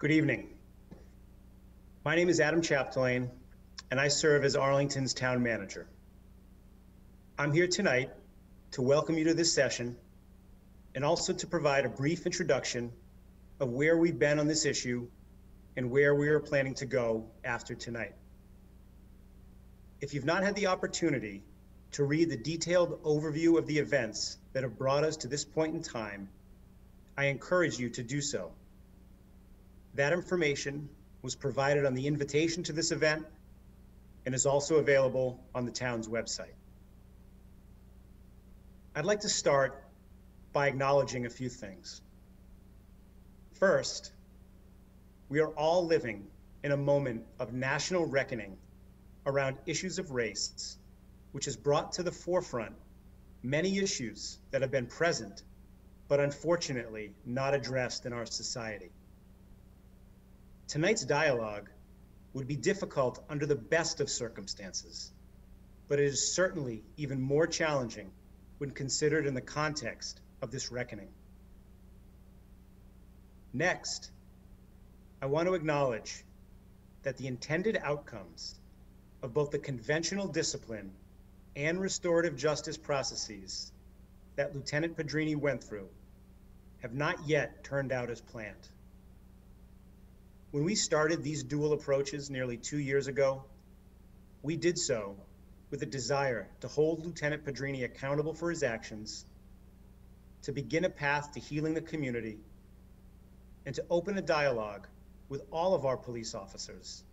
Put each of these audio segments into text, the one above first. Good evening. My name is Adam Chapdelaine, and I serve as Arlington's town manager. I'm here tonight to welcome you to this session and also to provide a brief introduction of where we've been on this issue and where we are planning to go after tonight. If you've not had the opportunity to read the detailed overview of the events that have brought us to this point in time, I encourage you to do so. That information was provided on the invitation to this event and is also available on the town's website. I'd like to start by acknowledging a few things. First, we are all living in a moment of national reckoning around issues of race, which has brought to the forefront many issues that have been present, but unfortunately not addressed in our society. Tonight's dialogue would be difficult under the best of circumstances, but it is certainly even more challenging when considered in the context of this reckoning. Next, I want to acknowledge that the intended outcomes of both the conventional discipline and restorative justice processes that Lieutenant Pedrini went through have not yet turned out as planned. When we started these dual approaches nearly 2 years ago, we did so with a desire to hold Lieutenant Pedrini accountable for his actions, to begin a path to healing the community, and to open a dialogue with all of our police officers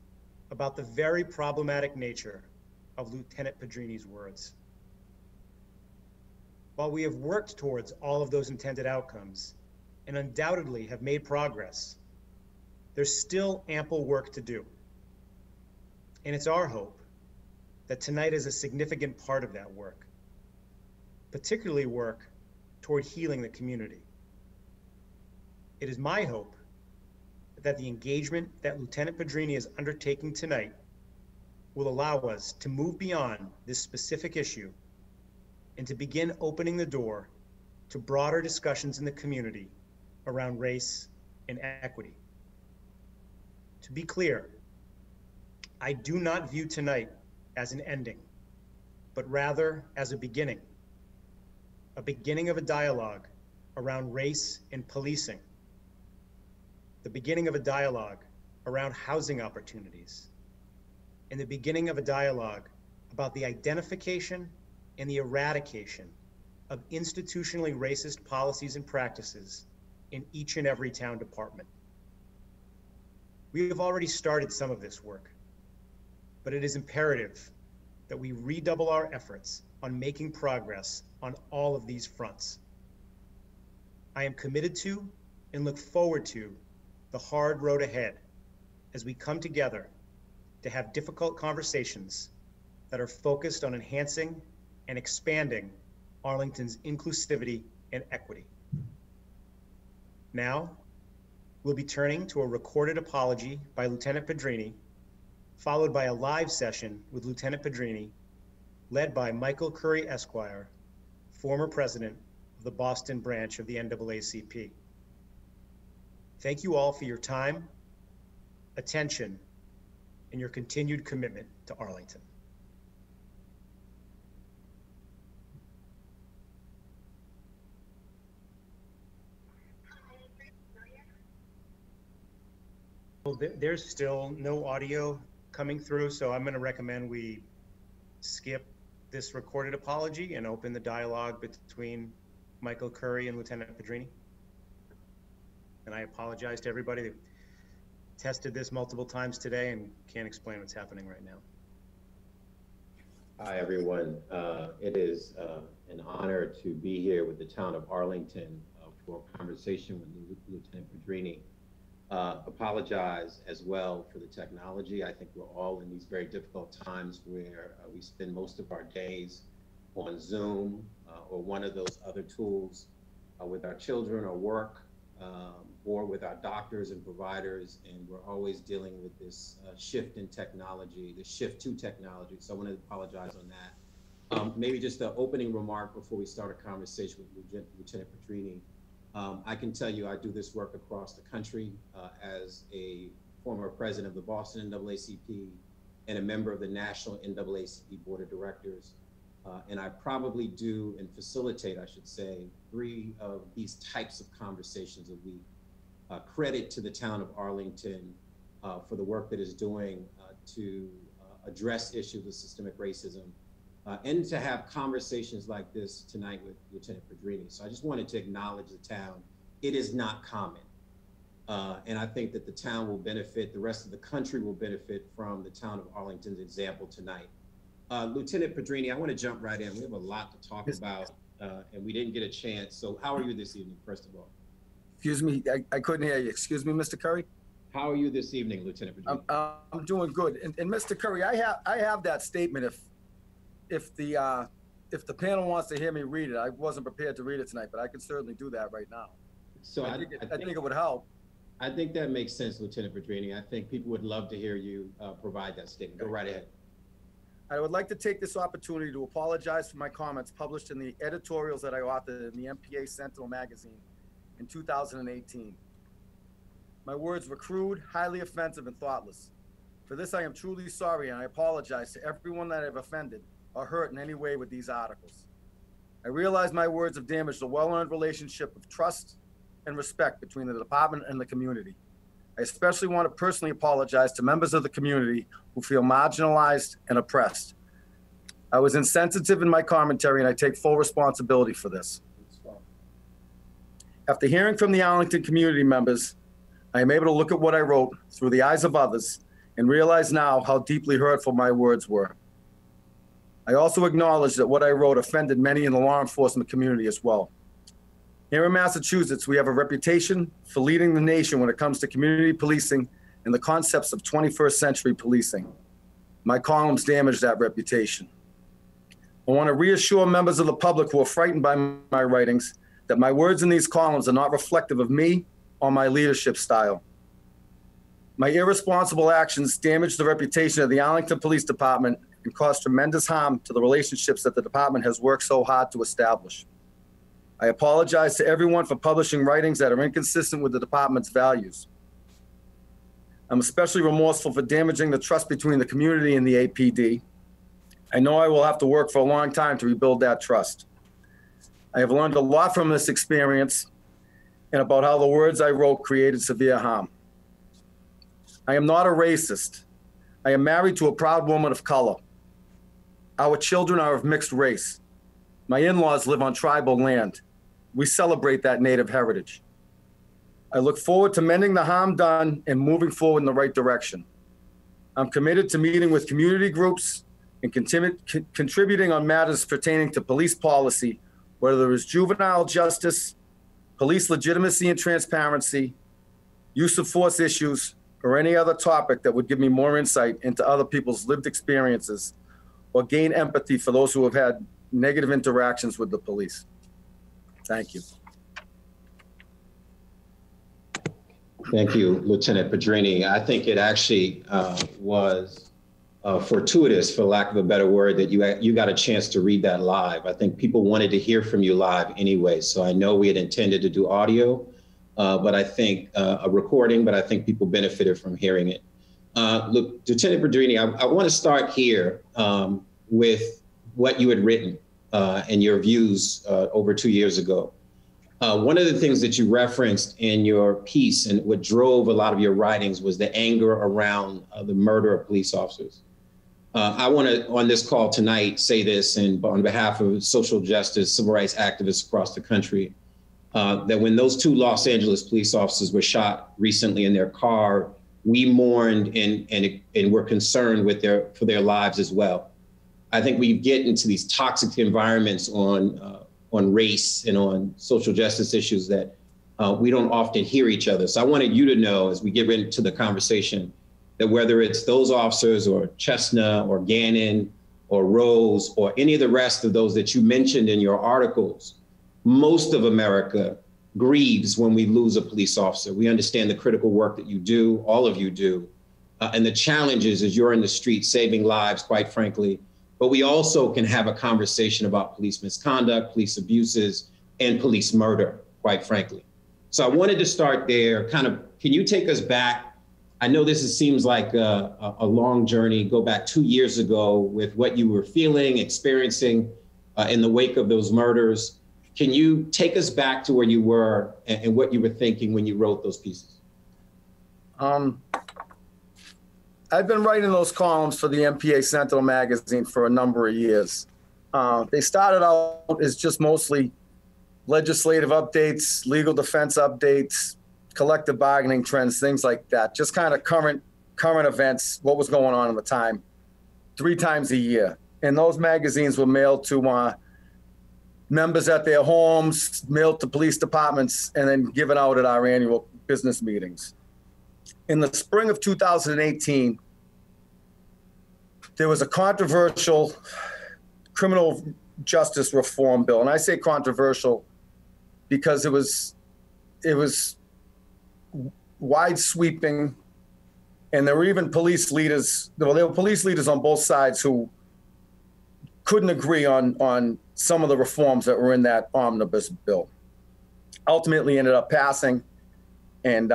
about the very problematic nature of Lieutenant Pedrini's words. While we have worked towards all of those intended outcomes and undoubtedly have made progress, there's still ample work to do. And it's our hope that tonight is a significant part of that work, particularly work toward healing the community. It is my hope that the engagement that Lieutenant Pedrini is undertaking tonight will allow us to move beyond this specific issue and to begin opening the door to broader discussions in the community around race and equity. To be clear, I do not view tonight as an ending, but rather as a beginning of a dialogue around race and policing, the beginning of a dialogue around housing opportunities, and the beginning of a dialogue about the identification and the eradication of institutionally racist policies and practices in each and every town department. We have already started some of this work, but it is imperative that we redouble our efforts on making progress on all of these fronts. I am committed to and look forward to the hard road ahead as we come together to have difficult conversations that are focused on enhancing and expanding Arlington's inclusivity and equity. Now, we'll be turning to a recorded apology by Lieutenant Pedrini, followed by a live session with Lieutenant Pedrini, led by Michael Curry Esquire, former president of the Boston branch of the NAACP. Thank you all for your time, attention, and your continued commitment to Arlington. Well, there's still no audio coming through, so I'm going to recommend we skip this recorded apology and open the dialogue between Michael Curry and Lieutenant Pedrini. And I apologize to everybody that tested this multiple times today and can't explain what's happening right now. Hi, everyone. It is an honor to be here with the town of Arlington for a conversation with Lieutenant Pedrini. Apologize as well for the technology. I think we're all in these very difficult times where we spend most of our days on Zoom or one of those other tools with our children or work or with our doctors and providers. And we're always dealing with this shift in technology, the shift to technology. So I want to apologize on that. Maybe just an opening remark before we start a conversation with Lieutenant Pedrini. I can tell you I do this work across the country as a former president of the Boston NAACP and a member of the National NAACP Board of Directors. And I probably do and facilitate, I should say, 3 of these types of conversations a week. Credit to the town of Arlington for the work that it's doing to address issues of systemic racism and to have conversations like this tonight with Lieutenant Pedrini. So I just wanted to acknowledge the town. It is not common. And I think that the town will benefit, the rest of the country will benefit from the town of Arlington's example tonight. Lieutenant Pedrini, I want to jump right in. We have a lot to talk about and we didn't get a chance. So how are you this evening, first of all? Excuse me, I couldn't hear you. Excuse me, Mr. Curry? How are you this evening, Lieutenant Pedrini? I'm doing good. And Mr. Curry, I have that statement if the panel wants to hear me read it. I wasn't prepared to read it tonight, but I can certainly do that right now. So I think it would help. I think that makes sense, Lieutenant Pedrini. I think people would love to hear you provide that statement. Go right ahead. I would like to take this opportunity to apologize for my comments published in the editorials that I authored in the MPA Sentinel magazine in 2018. My words were crude, highly offensive, and thoughtless. For this, I am truly sorry, and I apologize to everyone that I've offended or hurt in any way with these articles. I realize my words have damaged the well-earned relationship of trust and respect between the department and the community. I especially want to personally apologize to members of the community who feel marginalized and oppressed. I was insensitive in my commentary, and I take full responsibility for this. After hearing from the Arlington community members, I am able to look at what I wrote through the eyes of others and realize now how deeply hurtful my words were. I also acknowledge that what I wrote offended many in the law enforcement community as well. Here in Massachusetts, we have a reputation for leading the nation when it comes to community policing and the concepts of 21st century policing. My columns damage that reputation. I want to reassure members of the public who are frightened by my writings that my words in these columns are not reflective of me or my leadership style. My irresponsible actions damage the reputation of the Arlington Police Department and cause tremendous harm to the relationships that the department has worked so hard to establish. I apologize to everyone for publishing writings that are inconsistent with the department's values. I'm especially remorseful for damaging the trust between the community and the APD. I know I will have to work for a long time to rebuild that trust. I have learned a lot from this experience and about how the words I wrote created severe harm. I am not a racist. I am married to a proud woman of color. Our children are of mixed race. My in-laws live on tribal land. We celebrate that native heritage. I look forward to mending the harm done and moving forward in the right direction. I'm committed to meeting with community groups and contributing on matters pertaining to police policy, whether it's juvenile justice, police legitimacy and transparency, use of force issues, or any other topic that would give me more insight into other people's lived experiences or gain empathy for those who have had negative interactions with the police. Thank you. Thank you, Lieutenant Pedrini. I think it actually was fortuitous, for lack of a better word, that you got a chance to read that live. I think people wanted to hear from you live anyway. So I know we had intended to do audio, but I think a recording, but I think people benefited from hearing it. Look, Lieutenant Pedrini, I want to start here with what you had written and your views over 2 years ago. One of the things that you referenced in your piece and what drove a lot of your writings was the anger around the murder of police officers. I want to, on this call tonight, say this, and on behalf of social justice, civil rights activists across the country, that when those 2 Los Angeles police officers were shot recently in their car, we mourned and were concerned with for their lives as well. I think we get into these toxic environments on race and on social justice issues that we don't often hear each other. So I wanted you to know, as we get into the conversation, that whether it's those officers or Chestnut or Gannon or Rose or any of the rest of those that you mentioned in your articles, most of America grieves when we lose a police officer. We understand the critical work that you do, all of you do, and the challenges as you're in the street saving lives, quite frankly. But we also can have a conversation about police misconduct, police abuses, and police murder, quite frankly. So I wanted to start there. Kind of, can you take us back? I know this seems like a long journey. Go back 2 years ago with what you were feeling, experiencing in the wake of those murders. Can you take us back to where you were and what you were thinking when you wrote those pieces? I've been writing those columns for the MPA Sentinel magazine for a number of years. They started out as just mostly legislative updates, legal defense updates, collective bargaining trends, things like that. Just kind of current events, what was going on at the time, 3 times a year. And those magazines were mailed to members at their homes, mailed to police departments, and then given out at our annual business meetings. In the spring of 2018, there was a controversial criminal justice reform bill. And I say controversial because it was wide sweeping, and there were even police leaders. Well, there were police leaders on both sides who couldn't agree on some of the reforms that were in that omnibus bill. Ultimately, ended up passing, and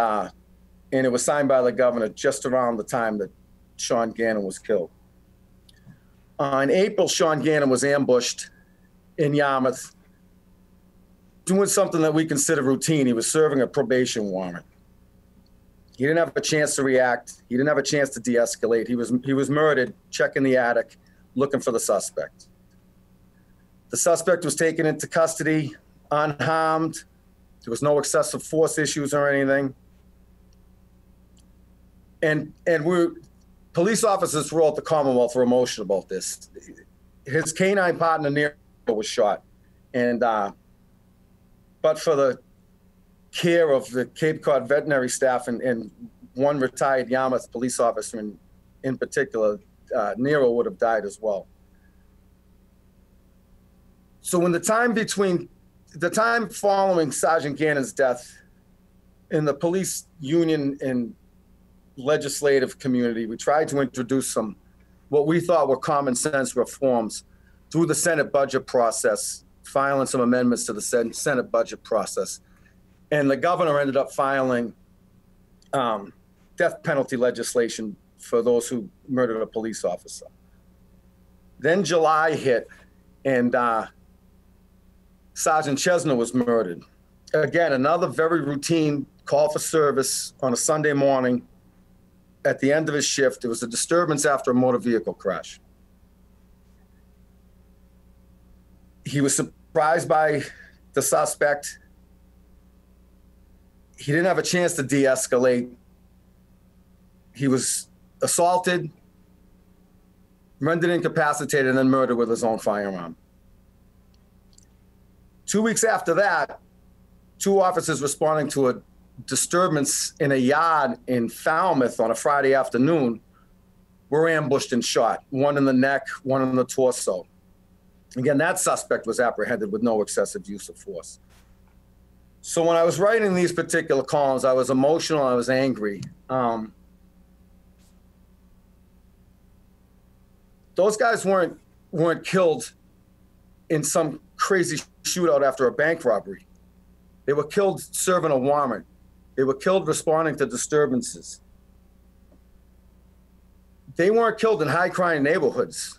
it was signed by the governor just around the time that Sean Gannon was killed. In April, Sean Gannon was ambushed in Yarmouth, doing something that we consider routine. He was serving a probation warrant. He didn't have a chance to react. He didn't have a chance to de-escalate. He was murdered, checking the attic, looking for the suspect. The suspect was taken into custody, unharmed. There was no excessive force issues or anything. And police officers throughout the Commonwealth were emotional about this. His canine partner, Nero, was shot. And but for the care of the Cape Cod veterinary staff and one retired Yarmouth police officer in particular, Nero would have died as well. So in the time following Sergeant Gannon's death, in the police union and legislative community, we tried to introduce some, what we thought were common sense reforms through the Senate budget process, filing some amendments to the Senate budget process. And the governor ended up filing death penalty legislation for those who murdered a police officer. Then July hit, and Sergeant Chesner was murdered. Again, another very routine call for service on a Sunday morning. At the end of his shift, it was a disturbance after a motor vehicle crash. He was surprised by the suspect. He didn't have a chance to de-escalate. He was assaulted, rendered incapacitated, and then murdered with his own firearm. 2 weeks after that, 2 officers responding to a disturbance in a yard in Falmouth on a Friday afternoon were ambushed and shot, one in the neck, one in the torso. Again, that suspect was apprehended with no excessive use of force. So when I was writing these particular columns, I was emotional, I was angry. Those guys weren't killed in some crazy shootout after a bank robbery. They were killed serving a warrant. They were killed responding to disturbances. They weren't killed in high-crime neighborhoods.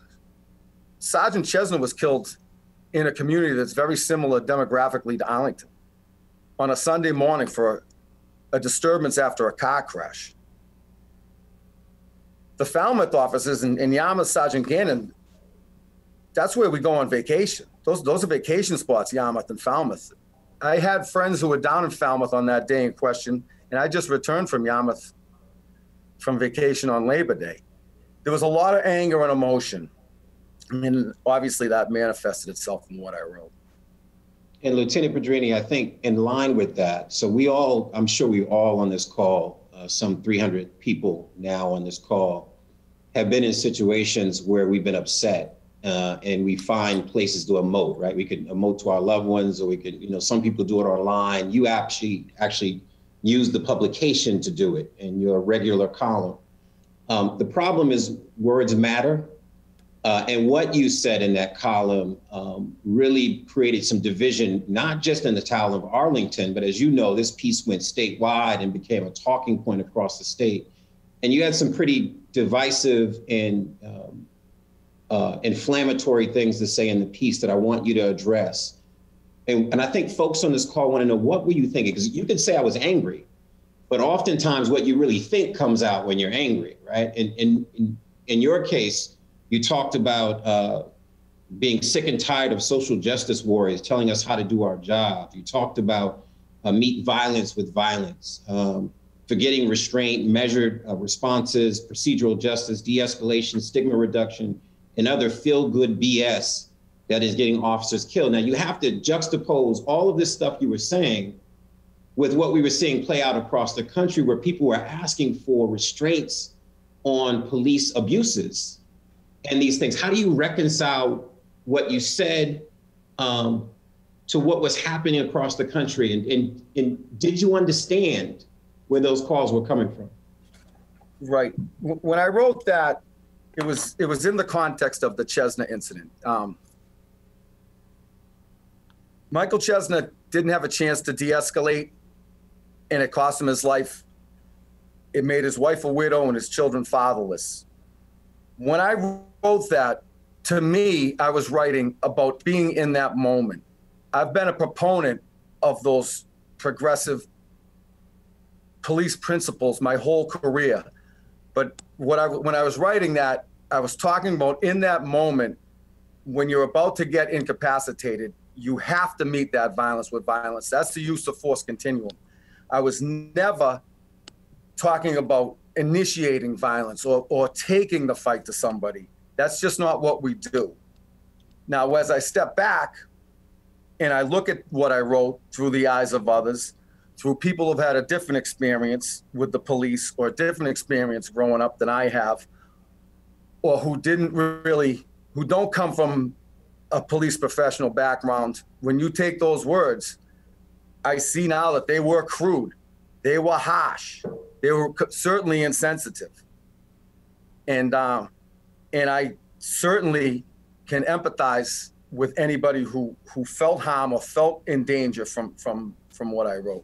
Sergeant Chesner was killed in a community that's very similar demographically to Arlington on a Sunday morning for a disturbance after a car crash. The Falmouth officers in Yarmouth, Sergeant Gannon, that's where we go on vacation. Those are vacation spots, Yarmouth and Falmouth. I had friends who were down in Falmouth on that day in question, and I just returned from Yarmouth from vacation on Labor Day. There was a lot of anger and emotion. I mean, obviously that manifested itself in what I wrote. And Lieutenant Pedrini, I think in line with that, so we all, I'm sure we all on this call, some 300 people now on this call, have been in situations where we've been upset. And we find places to emote, right? We could emote to our loved ones, or we could, you know, some people do it online. You actually use the publication to do it in your regular column. The problem is words matter. And what you said in that column really created some division, not just in the town of Arlington, but as you know, this piece went statewide and became a talking point across the state. And you had some pretty divisive and inflammatory things to say in the piece that I want you to address. And I think folks on this call want to know, what were you thinking? Because you can say I was angry, but oftentimes what you really think comes out when you're angry, right? And in your case, you talked about being sick and tired of social justice warriors telling us how to do our job. You talked about meet violence with violence, forgetting restraint, measured responses, procedural justice, de-escalation, stigma reduction, and other feel-good BS that is getting officers killed. Now, you have to juxtapose all of this stuff you were saying with what we were seeing play out across the country, where people were asking for restraints on police abuses and these things. How do you reconcile what you said to what was happening across the country? And did you understand where those calls were coming from? Right. When I wrote that, it was in the context of the Chesna incident. Michael Chesna didn't have a chance to de-escalate, and it cost him his life. It made his wife a widow and his children fatherless. When I wrote that, to me, I was writing about being in that moment. I've been a proponent of those progressive police principles my whole career. But when I was writing that, I was talking about in that moment, when you're about to get incapacitated, you have to meet that violence with violence. That's the use of force continuum. I was never talking about initiating violence or taking the fight to somebody. That's just not what we do. Now, as I step back and I look at what I wrote through the eyes of others, through people who've had a different experience with the police or a different experience growing up than I have, or who don't come from a police professional background, when you take those words, I see now that they were crude, they were harsh, they were certainly insensitive. And I certainly can empathize with anybody who felt harm or felt in danger from what I wrote.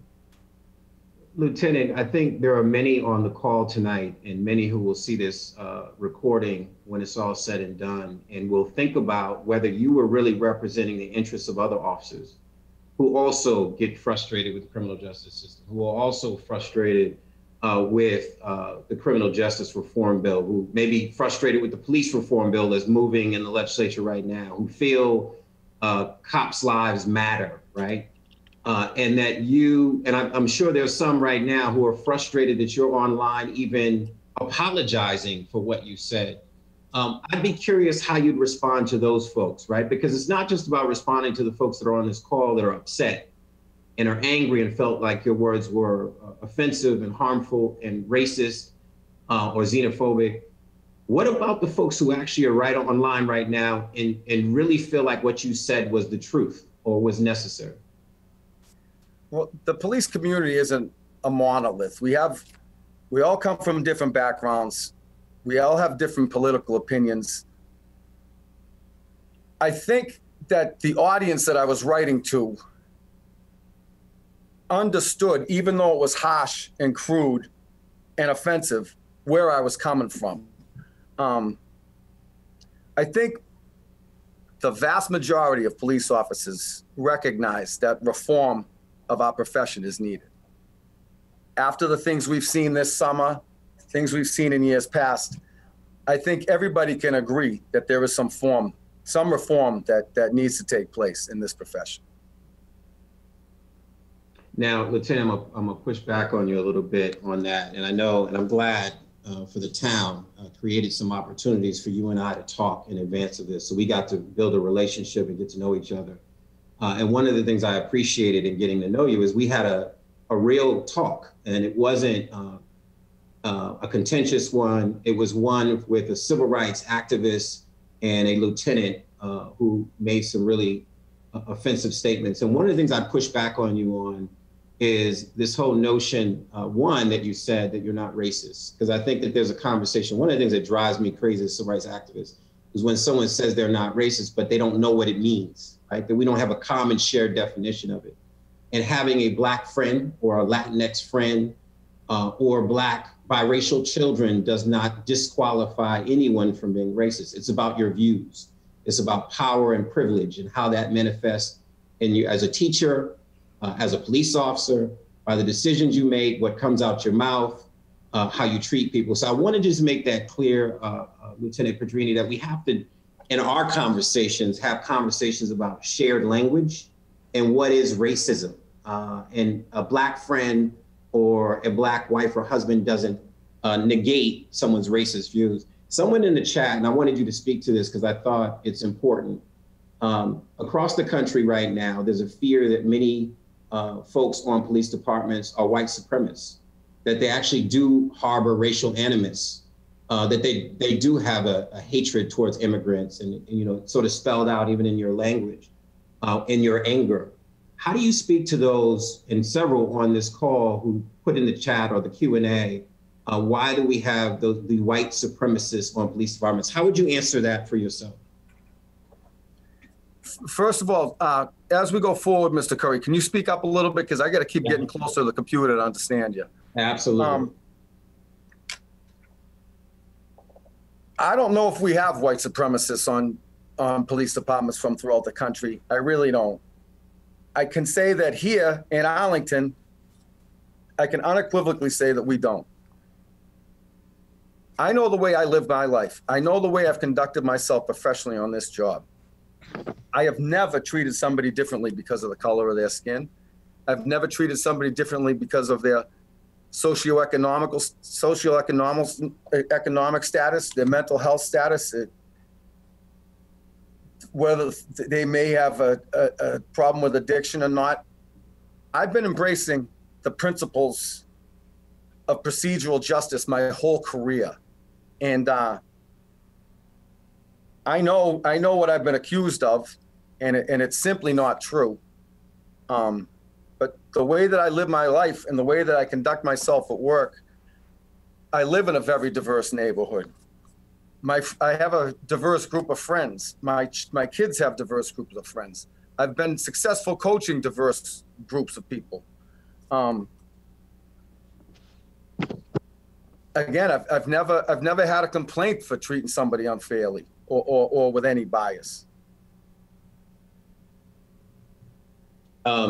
Lieutenant, I think there are many on the call tonight and many who will see this recording when it's all said and done, and will think about whether you were really representing the interests of other officers who also get frustrated with the criminal justice system, who are also frustrated with the criminal justice reform bill, who may be frustrated with the police reform bill that's moving in the legislature right now, who feel cops' lives matter, right? And that you, and I'm sure there's some right now who are frustrated that you're online even apologizing for what you said. I'd be curious how you'd respond to those folks, right? Because it's not just about responding to the folks that are on this call that are upset and are angry and felt like your words were offensive and harmful and racist or xenophobic. What about the folks who actually are right online right now and really feel like what you said was the truth or was necessary? Well, the police community isn't a monolith. We all come from different backgrounds. We all have different political opinions. I think that the audience that I was writing to understood, even though it was harsh and crude and offensive, where I was coming from. I think the vast majority of police officers recognize that reform of our profession is needed. After the things we've seen this summer, things we've seen in years past, I think everybody can agree that there is some reform that needs to take place in this profession. Now, Lieutenant, I'm gonna push back on you a little bit on that. And I know, and I'm glad for the town created some opportunities for you and I to talk in advance of this. So we got to build a relationship and get to know each other. And one of the things I appreciated in getting to know you is we had a real talk, and it wasn't a contentious one. It was one with a civil rights activist and a lieutenant who made some really offensive statements. And one of the things I pushed back on you on is this whole notion, one, that you said that you're not racist, because I think that there's a conversation. One of the things that drives me crazy as a civil rights activist is when someone says they're not racist, but they don't know what it means, right? That we don't have a common shared definition of it. And having a Black friend or a Latinx friend or Black biracial children does not disqualify anyone from being racist. It's about your views. It's about power and privilege and how that manifests in you as a teacher, as a police officer, by the decisions you make, what comes out your mouth, how you treat people. So I want to just make that clear, Lieutenant Pedrini, that we have to, in our conversations, have conversations about shared language and what is racism. And a Black friend or a Black wife or husband doesn't negate someone's racist views. Someone in the chat, and I wanted you to speak to this because I thought it's important. Across the country right now, there's a fear that many folks on police departments are white supremacists, that they actually do harbor racial animus, that they do have a hatred towards immigrants and, you know, sort of spelled out even in your language, in your anger. How do you speak to those, and several on this call who put in the chat or the Q&A, why do we have the white supremacists on police departments? How would you answer that for yourself? First of all, as we go forward, Mr. Curry, can you speak up a little bit? Because I got to keep getting closer to the computer to understand you. Absolutely. I don't know if we have white supremacists on police departments from throughout the country. I really don't. I can say that here in Arlington, I can unequivocally say that we don't. I know the way I live my life. I know the way I've conducted myself professionally on this job. I have never treated somebody differently because of the color of their skin. I've never treated somebody differently because of their socioeconomic status, their mental health status, whether they may have a problem with addiction or not. I've been embracing the principles of procedural justice my whole career. And I know what I've been accused of, and it's simply not true. But the way that I live my life and the way that I conduct myself at work, I live in a very diverse neighborhood. I have a diverse group of friends. My kids have diverse groups of friends. I've been successful coaching diverse groups of people. Again, I've never had a complaint for treating somebody unfairly or with any bias.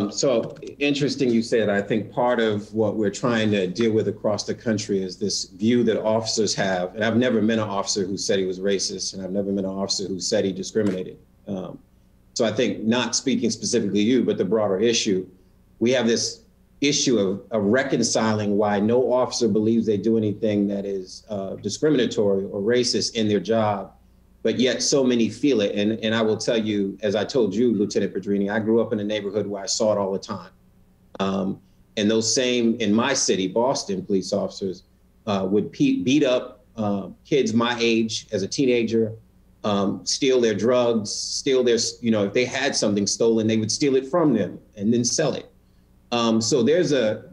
So interesting you said. I think part of what we're trying to deal with across the country is this view that officers have, and I've never met an officer who said he was racist, and I've never met an officer who said he discriminated. So I think, not speaking specifically to you, but the broader issue, we have this issue of reconciling why no officer believes they do anything that is discriminatory or racist in their job, but yet so many feel it. And I will tell you, as I told you, Lieutenant Pedrini, I grew up in a neighborhood where I saw it all the time. And those same, in my city, Boston, police officers would beat up kids my age as a teenager, steal their drugs, steal their, you know, if they had something stolen, they would steal it from them and then sell it. So there's a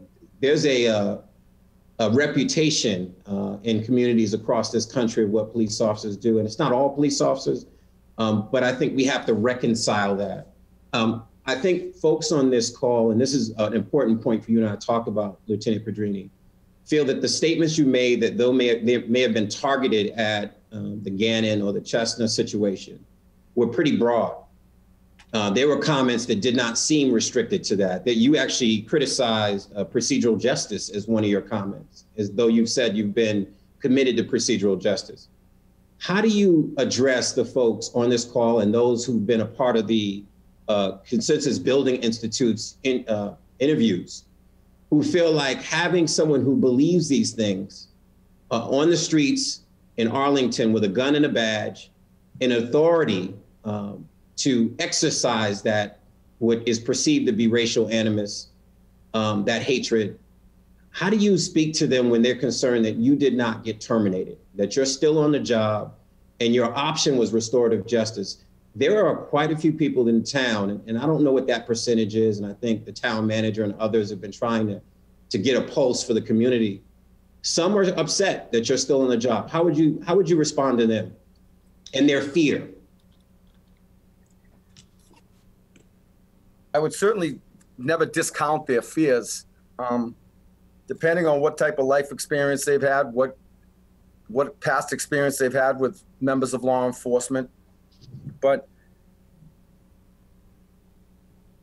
reputation in communities across this country of what police officers do. And it's not all police officers, but I think we have to reconcile that. I think folks on this call, and this is an important point for you and I to talk about, Lieutenant Pedrini, feel that the statements you made, that they may have been targeted at the Gannon or the Chestnut situation, were pretty broad. There were comments that did not seem restricted to that, that you actually criticized procedural justice as one of your comments, as though you've said you've been committed to procedural justice. How do you address the folks on this call and those who've been a part of the Consensus Building Institute's interviews, who feel like having someone who believes these things on the streets in Arlington with a gun and a badge, an authority, to exercise that what is perceived to be racial animus, that hatred? How do you speak to them when they're concerned that you did not get terminated, that you're still on the job and your option was restorative justice? There are quite a few people in town, and I don't know what that percentage is, and I think the town manager and others have been trying to get a pulse for the community. Some are upset that you're still on the job. How would you respond to them? and their fear? I would certainly never discount their fears. Depending on what type of life experience they've had, what past experience they've had with members of law enforcement. But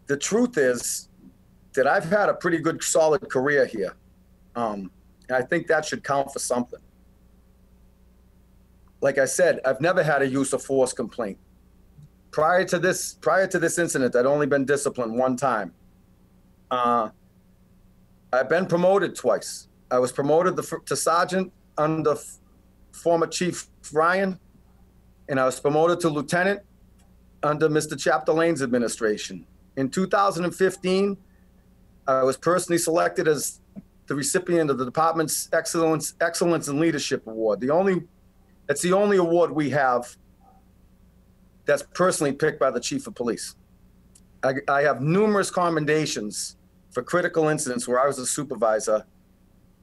the truth is that I've had a pretty good, solid career here. And I think that should count for something. Like I said, I've never had a use of force complaint. Prior to this incident, I'd only been disciplined one time. I've been promoted twice. I was promoted to sergeant under former Chief Ryan, and I was promoted to lieutenant under Mr. Chapdelane's administration. In 2015, I was personally selected as the recipient of the department's Excellence in Leadership Award. It's the only award we have that's personally picked by the chief of police. I have numerous commendations for critical incidents where I was a supervisor,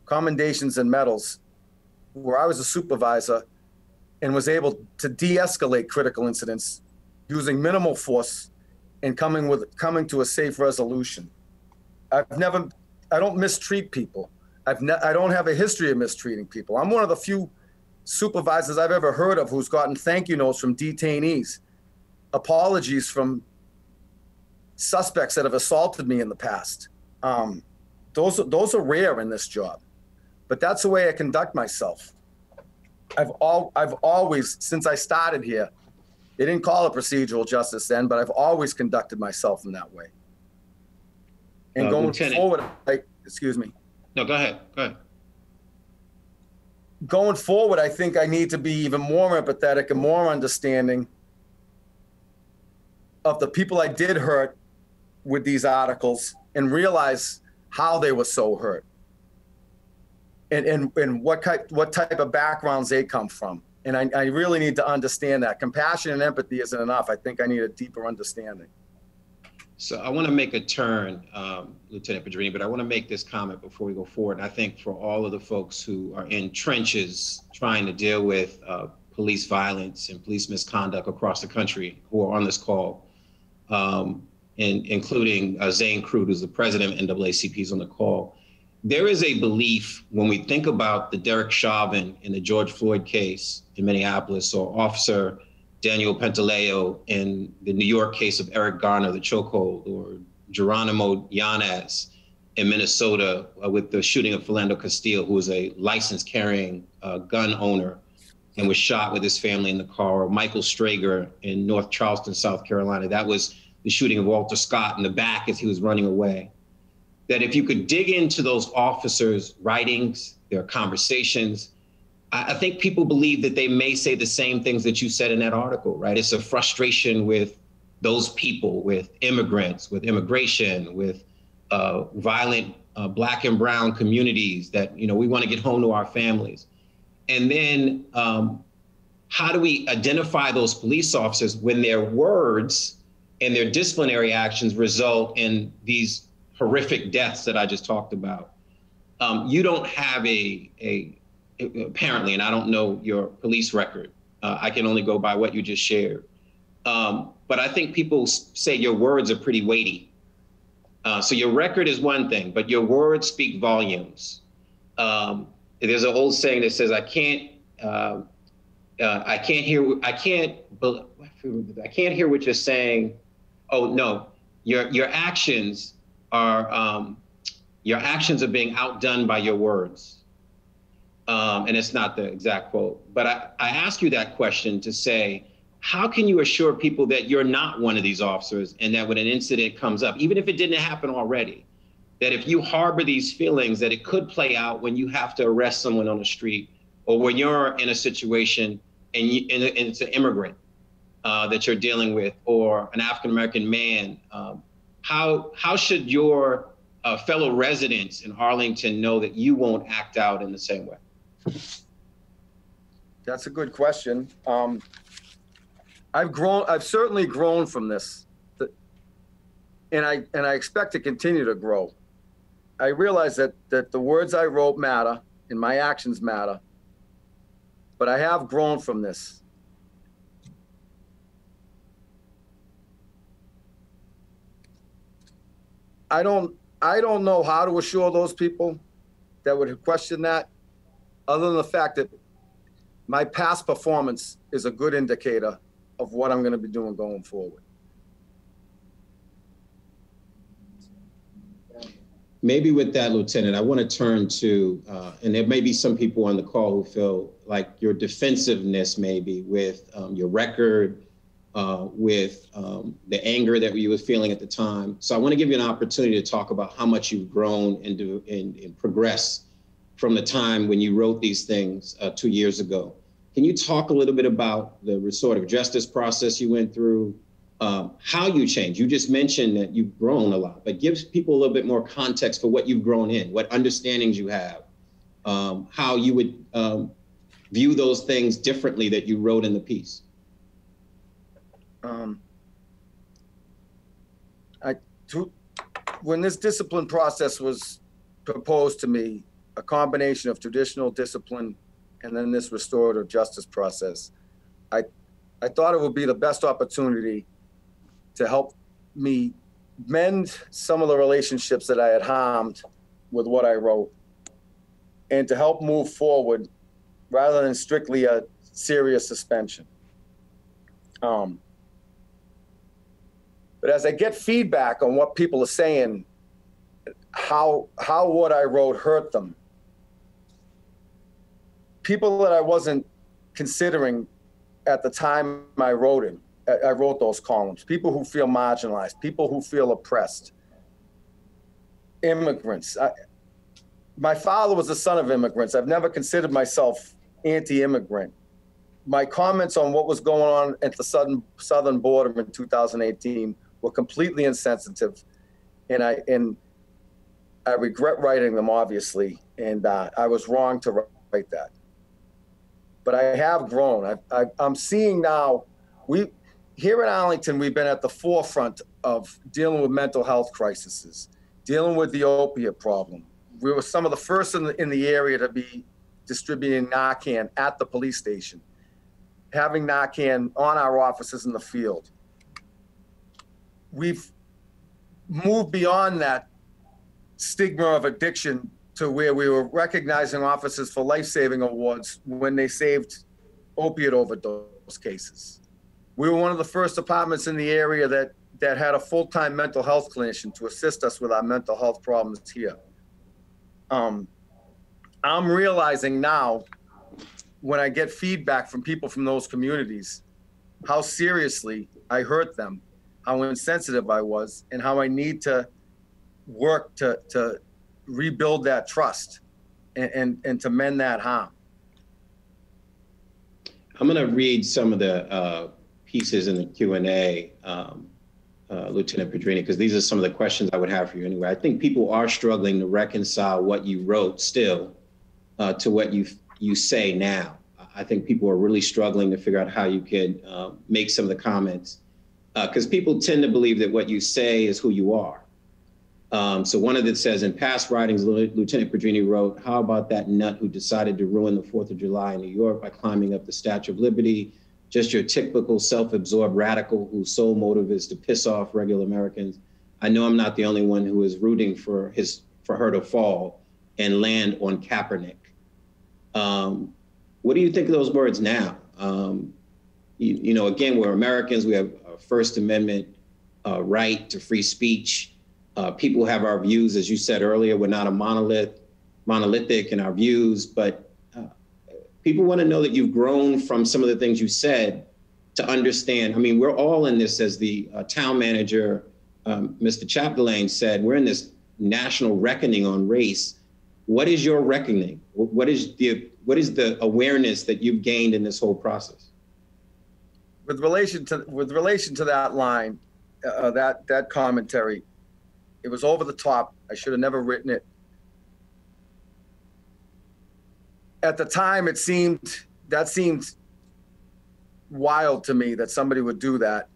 commendations and medals where I was a supervisor and was able to de-escalate critical incidents using minimal force and coming to a safe resolution. I don't mistreat people. I don't have a history of mistreating people. I'm one of the few supervisors I've ever heard of who's gotten thank you notes from detainees, apologies from suspects that have assaulted me in the past. Those are rare in this job, but that's the way I conduct myself. I've always, since I started here, they didn't call it procedural justice then, but I've always conducted myself in that way. And going Lieutenant. Forward, excuse me. No, go ahead. Go ahead. Going forward, I think I need to be even more empathetic and more understanding of the people I did hurt with these articles and realize how they were so hurt and what type of backgrounds they come from. And I really need to understand that. Compassion and empathy isn't enough. I think I need a deeper understanding. So I want to make a turn, Lieutenant Pedrini, but I want to make this comment before we go forward. And I think for all of the folks who are in trenches trying to deal with police violence and police misconduct across the country who are on this call, and including Zane Crude, who's the president of NAACP, is on the call. There is a belief when we think about the Derek Chauvin and the George Floyd case in Minneapolis, or Officer Daniel Pantaleo in the New York case of Eric Garner, the chokehold, or Geronimo Yanez in Minnesota with the shooting of Philando Castile, who was a licensed carrying gun owner and was shot with his family in the car, or Michael Strager in North Charleston, South Carolina. That was the shooting of Walter Scott in the back as he was running away. That if you could dig into those officers' writings, their conversations, I think people believe that they may say the same things that you said in that article, right? It's a frustration with those people, with immigrants, with immigration, with violent Black and brown communities that, you know, we want to get home to our families. And then how do we identify those police officers when their words and their disciplinary actions result in these horrific deaths that I just talked about? You don't have apparently, and I don't know your police record. I can only go by what you just shared. But I think people say your words are pretty weighty. So your record is one thing, but your words speak volumes. There's an old saying that says, I can't hear what you're saying. Oh no, your actions are being outdone by your words. And it's not the exact quote, but I ask you that question to say, how can you assure people that you're not one of these officers and that when an incident comes up, even if it didn't happen already, that if you harbor these feelings, that it could play out when you have to arrest someone on the street or when you're in a situation and it's an immigrant that you're dealing with or an African-American man, how should your fellow residents in Arlington know that you won't act out in the same way? That's a good question. I've certainly grown from this, and I expect to continue to grow. I realize that the words I wrote matter and my actions matter, but I have grown from this. I don't know how to assure those people that would question that, other than the fact that my past performance is a good indicator of what I'm going to be doing going forward. Maybe with that, Lieutenant, I want to turn to, and there may be some people on the call who feel like your defensiveness, maybe with your record, with the anger that you were feeling at the time. So I want to give you an opportunity to talk about how much you've grown and progressed from the time when you wrote these things 2 years ago. Can you talk a little bit about the restorative justice process you went through? How you change. You just mentioned that you've grown a lot, but gives people a little bit more context for what you've grown in, what understandings you have, how you would view those things differently that you wrote in the piece. When this discipline process was proposed to me, a combination of traditional discipline and then this restorative justice process, I thought it would be the best opportunity to help me mend some of the relationships that I had harmed with what I wrote, and to help move forward rather than strictly a serious suspension. But as I get feedback on what people are saying, how what I wrote hurt them, people that I wasn't considering at the time I wrote those columns, people who feel marginalized, people who feel oppressed, immigrants. My father was the son of immigrants. I've never considered myself anti-immigrant. My comments on what was going on at the southern border in 2018 were completely insensitive, and I regret writing them, obviously, and I was wrong to write that. But I have grown. I'm seeing now, here in Arlington, we've been at the forefront of dealing with mental health crises, dealing with the opiate problem. We were some of the first in the area to be distributing Narcan at the police station, having Narcan on our officers in the field. We've moved beyond that stigma of addiction to where we were recognizing officers for life-saving awards when they saved opiate overdose cases. We were one of the first departments in the area that had a full-time mental health clinician to assist us with our mental health problems here. I'm realizing now, when I get feedback from people from those communities, how seriously I hurt them, how insensitive I was, and how I need to work to rebuild that trust and to mend that harm. I'm going to read some of the pieces in the Q&A, Lieutenant Pedrini, because these are some of the questions I would have for you anyway. I think people are struggling to reconcile what you wrote still to what you say now. I think people are really struggling to figure out how you can make some of the comments, because people tend to believe that what you say is who you are. So one of it says, in past writings, Lieutenant Pedrini wrote, how about that nut who decided to ruin the 4th of July in New York by climbing up the Statue of Liberty? Just your typical self-absorbed radical whose sole motive is to piss off regular Americans. I know I'm not the only one who is rooting for her to fall and land on Kaepernick. What do you think of those words now? You know, again, we're Americans. We have a First Amendment right to free speech. People have our views, as you said earlier. We're not a monolithic in our views, but people want to know that you've grown from some of the things you said to understand. I mean, we're all in this, as the town manager, Mr. Chapdelaine, said, we're in this national reckoning on race. What is your reckoning? What is the awareness that you've gained in this whole process? With relation to that line, that commentary, it was over the top. I should have never written it. At the time, that seemed wild to me that somebody would do that.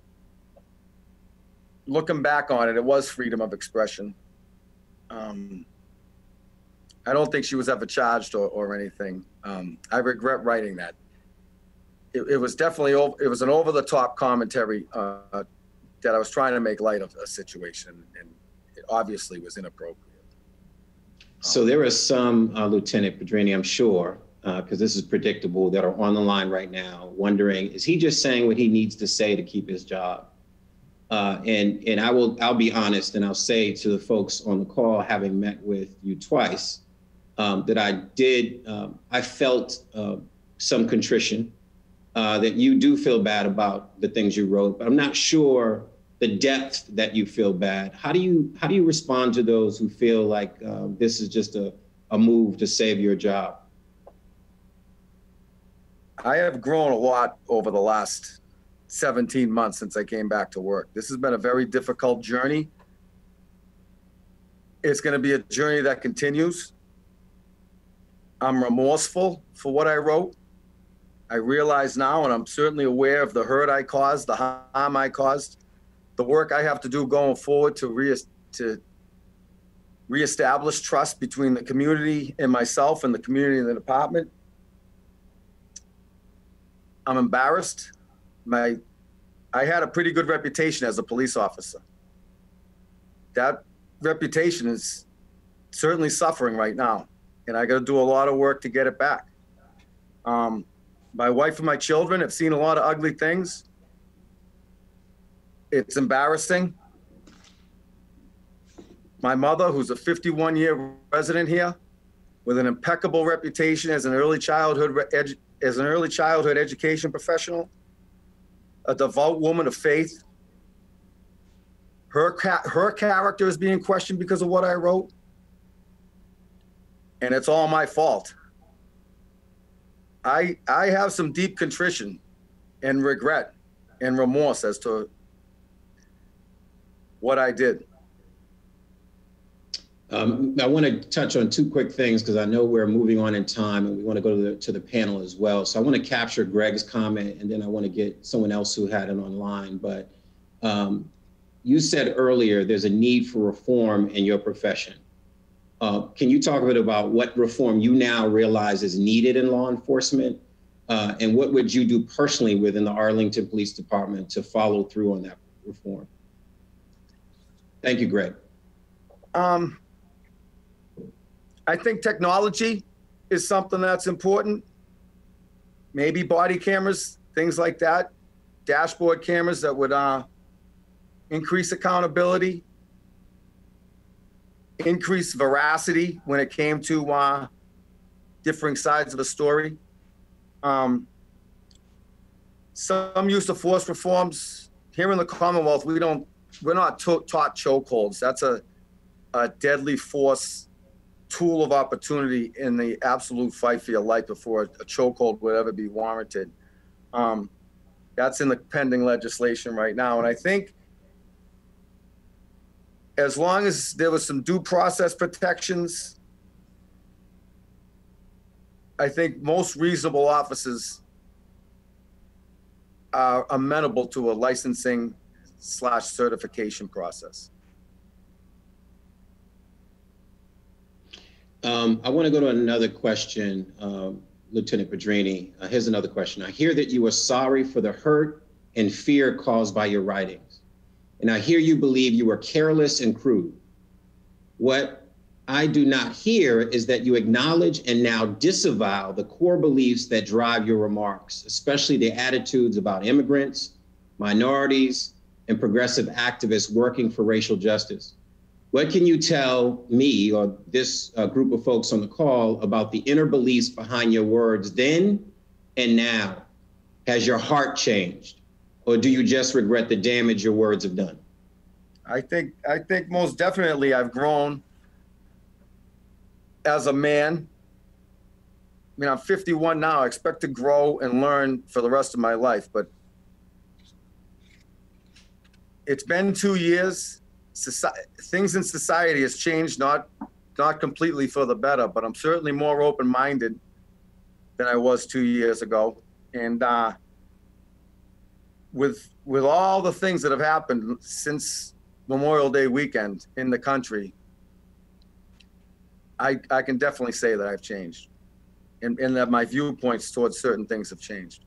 Looking back on it, it was freedom of expression. I don't think she was ever charged or anything. I regret writing that. It was definitely an over the top commentary that I was trying to make light of a situation, and it obviously was inappropriate. So there are some, Lieutenant Pedrini, I'm sure, because this is predictable, that are on the line right now wondering, is he just saying what he needs to say to keep his job? And I'll be honest, and I'll say to the folks on the call, having met with you twice, that I did, I felt some contrition, that you do feel bad about the things you wrote, but I'm not sure the depth that you feel bad. How do you respond to those who feel like this is just a move to save your job? I have grown a lot over the last 17 months since I came back to work. This has been a very difficult journey. It's going to be a journey that continues. I'm remorseful for what I wrote. I realize now, and I'm certainly aware of the hurt I caused, the harm I caused, the work I have to do going forward to reestablish trust between the community and myself and the community and the department. I'm embarrassed. I had a pretty good reputation as a police officer. That reputation is certainly suffering right now, and I got to do a lot of work to get it back. My wife and my children have seen a lot of ugly things. It's embarrassing. My mother, who's a 51-year resident here, with an impeccable reputation as an early childhood education professional, a devout woman of faith. Her character is being questioned because of what I wrote, and it's all my fault. I have some deep contrition and regret and remorse as to what I did. I want to touch on two quick things because I know we're moving on in time and we want to go to the panel as well. So I want to capture Greg's comment and then I want to get someone else who had it online. But you said earlier there's a need for reform in your profession. Can you talk a bit about what reform you now realize is needed in law enforcement? And what would you do personally within the Arlington Police Department to follow through on that reform? Thank you, Greg. I think technology is something that's important. Maybe body cameras, things like that. Dashboard cameras that would increase accountability, increase veracity when it came to differing sides of a story. Some use of force reforms. Here in the Commonwealth, we're not taught chokeholds. That's a deadly force tool of opportunity in the absolute fight for your life before a chokehold would ever be warranted. That's in the pending legislation right now. And I think as long as there was some due process protections, I think most reasonable officers are amenable to a licensing / certification process. I want to go to another question, Lieutenant Pedrini. Here's another question. I hear that you are sorry for the hurt and fear caused by your writings. And I hear you believe you were careless and crude. What I do not hear is that you acknowledge and now disavow the core beliefs that drive your remarks, especially the attitudes about immigrants, minorities, and progressive activists working for racial justice. What can you tell me or this group of folks on the call about the inner beliefs behind your words then and now? Has your heart changed, or do you just regret the damage your words have done? I think most definitely I've grown as a man. I mean, I'm 51 now. I expect to grow and learn for the rest of my life, but it's been 2 years. Things in society has changed, not completely for the better, but I'm certainly more open-minded than I was 2 years ago. And with all the things that have happened since Memorial Day weekend in the country, I can definitely say that I've changed and that my viewpoints towards certain things have changed.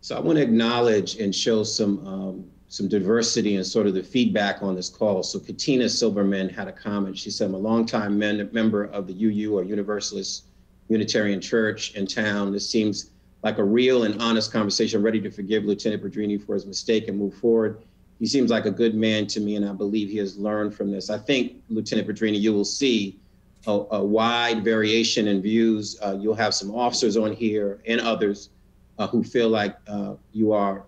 So I want to acknowledge and show some some diversity and sort of the feedback on this call. So Katina Silverman had a comment. She said, I'm a longtime member of the UU, or Universalist Unitarian Church, in town. This seems like a real and honest conversation. I'm ready to forgive Lieutenant Pedrini for his mistake and move forward. He seems like a good man to me, and I believe he has learned from this. I think, Lieutenant Pedrini, you will see a wide variation in views. You'll have some officers on here and others who feel like you are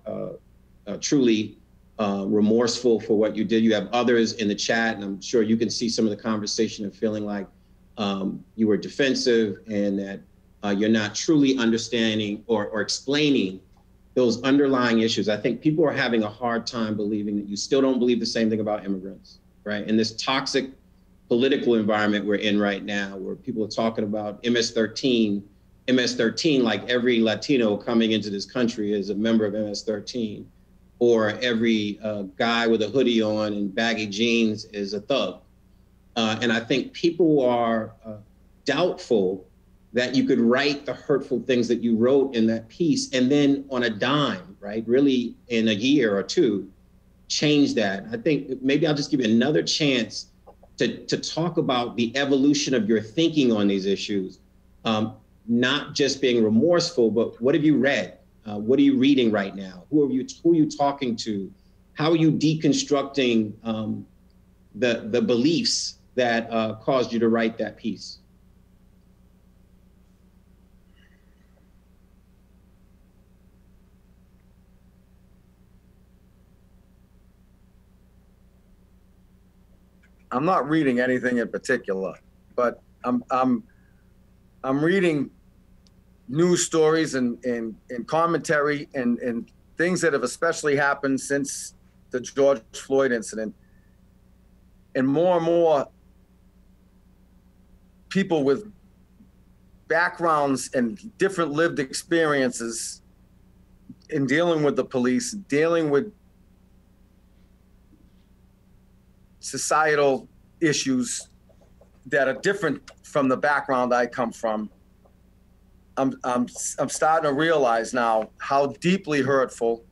truly remorseful for what you did. You have others in the chat, and I'm sure you can see some of the conversation of feeling like you were defensive and that you're not truly understanding or explaining those underlying issues. I think people are having a hard time believing that you still don't believe the same thing about immigrants, right? In this toxic political environment we're in right now, where people are talking about MS-13, MS-13, like every Latino coming into this country is a member of MS-13, or every guy with a hoodie on and baggy jeans is a thug. And I think people are doubtful that you could write the hurtful things that you wrote in that piece and then on a dime, right, really in a year or two, change that. I think maybe I'll just give you another chance to talk about the evolution of your thinking on these issues, not just being remorseful, but what have you read? What are you reading right now? Who are you talking to? How are you deconstructing the beliefs that caused you to write that piece? I'm not reading anything in particular, but I'm reading news stories and commentary and things that have especially happened since the George Floyd incident. And more people with backgrounds and different lived experiences in dealing with the police, dealing with societal issues that are different from the background I come from. I'm starting to realize now how deeply hurtful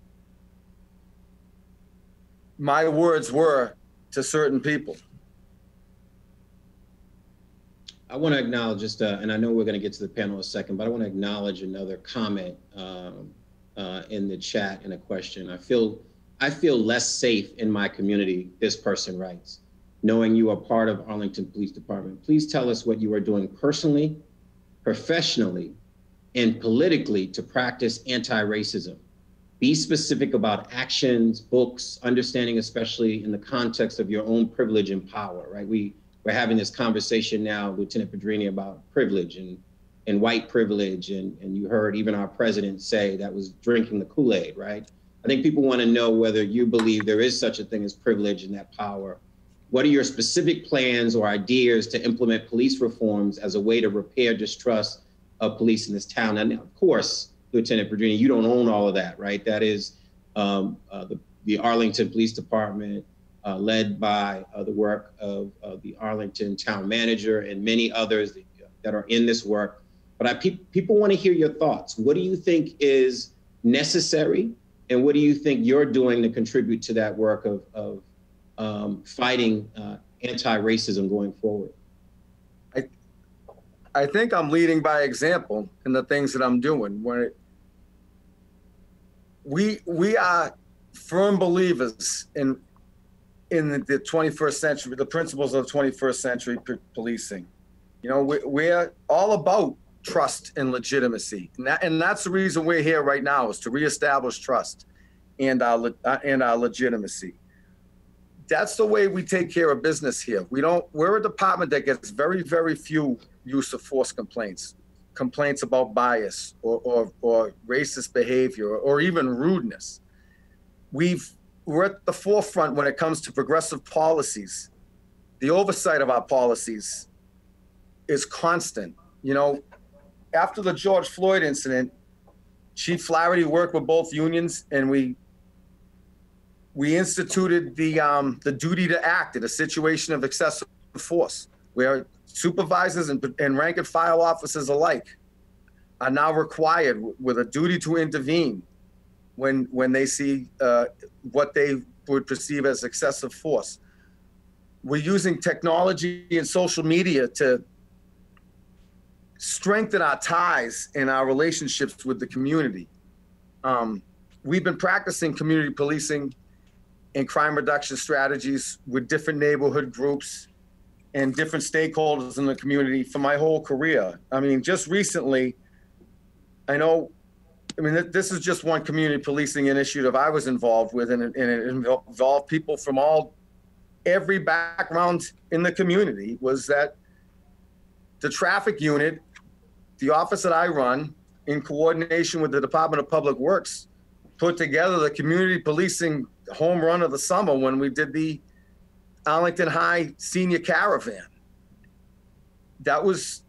my words were to certain people. I want to acknowledge just, and I know we're going to get to the panel in a second, but I want to acknowledge another comment in the chat and a question. I feel less safe in my community, this person writes, knowing you are part of Arlington Police Department. Please tell us what you are doing personally, professionally, and politically to practice anti-racism. Be specific about actions, books, understanding, especially in the context of your own privilege and power, right? We're having this conversation now, Lieutenant Pedrini, about privilege and white privilege. And you heard even our president say that was drinking the Kool-Aid, right? I think people want to know whether you believe there is such a thing as privilege and that power. What are your specific plans or ideas to implement police reforms as a way to repair distrust of police in this town? And of course, Lieutenant Pedrini, you don't own all of that, right? That is the Arlington Police Department, led by the work of the Arlington town manager and many others that are in this work. But people want to hear your thoughts. What do you think is necessary? And what do you think you're doing to contribute to that work of fighting anti-racism going forward? I think I'm leading by example in the things that I'm doing. We are firm believers in the 21st century, the principles of 21st century policing. You know, we're all about trust and legitimacy, and that's the reason we're here right now, is to reestablish trust and our legitimacy. That's the way we take care of business here. We're a department that gets very, very few use of force complaints about bias or racist behavior or even rudeness. We're at the forefront when it comes to progressive policies. The oversight of our policies is constant. You know, after the George Floyd incident, Chief Flaherty worked with both unions, and we instituted the duty to act in a situation of excessive force, where supervisors and rank and file officers alike are now required with a duty to intervene when they see what they would perceive as excessive force. We're using technology and social media to strengthen our ties and our relationships with the community. We've been practicing community policing and crime reduction strategies with different neighborhood groups and different stakeholders in the community for my whole career. I mean, just recently, this is just one community policing initiative I was involved with, and it involved people from every background in the community. Was that the traffic unit, the office that I run, in coordination with the Department of Public Works, put together the community policing home run of the summer when we did the Arlington High Senior Caravan. That was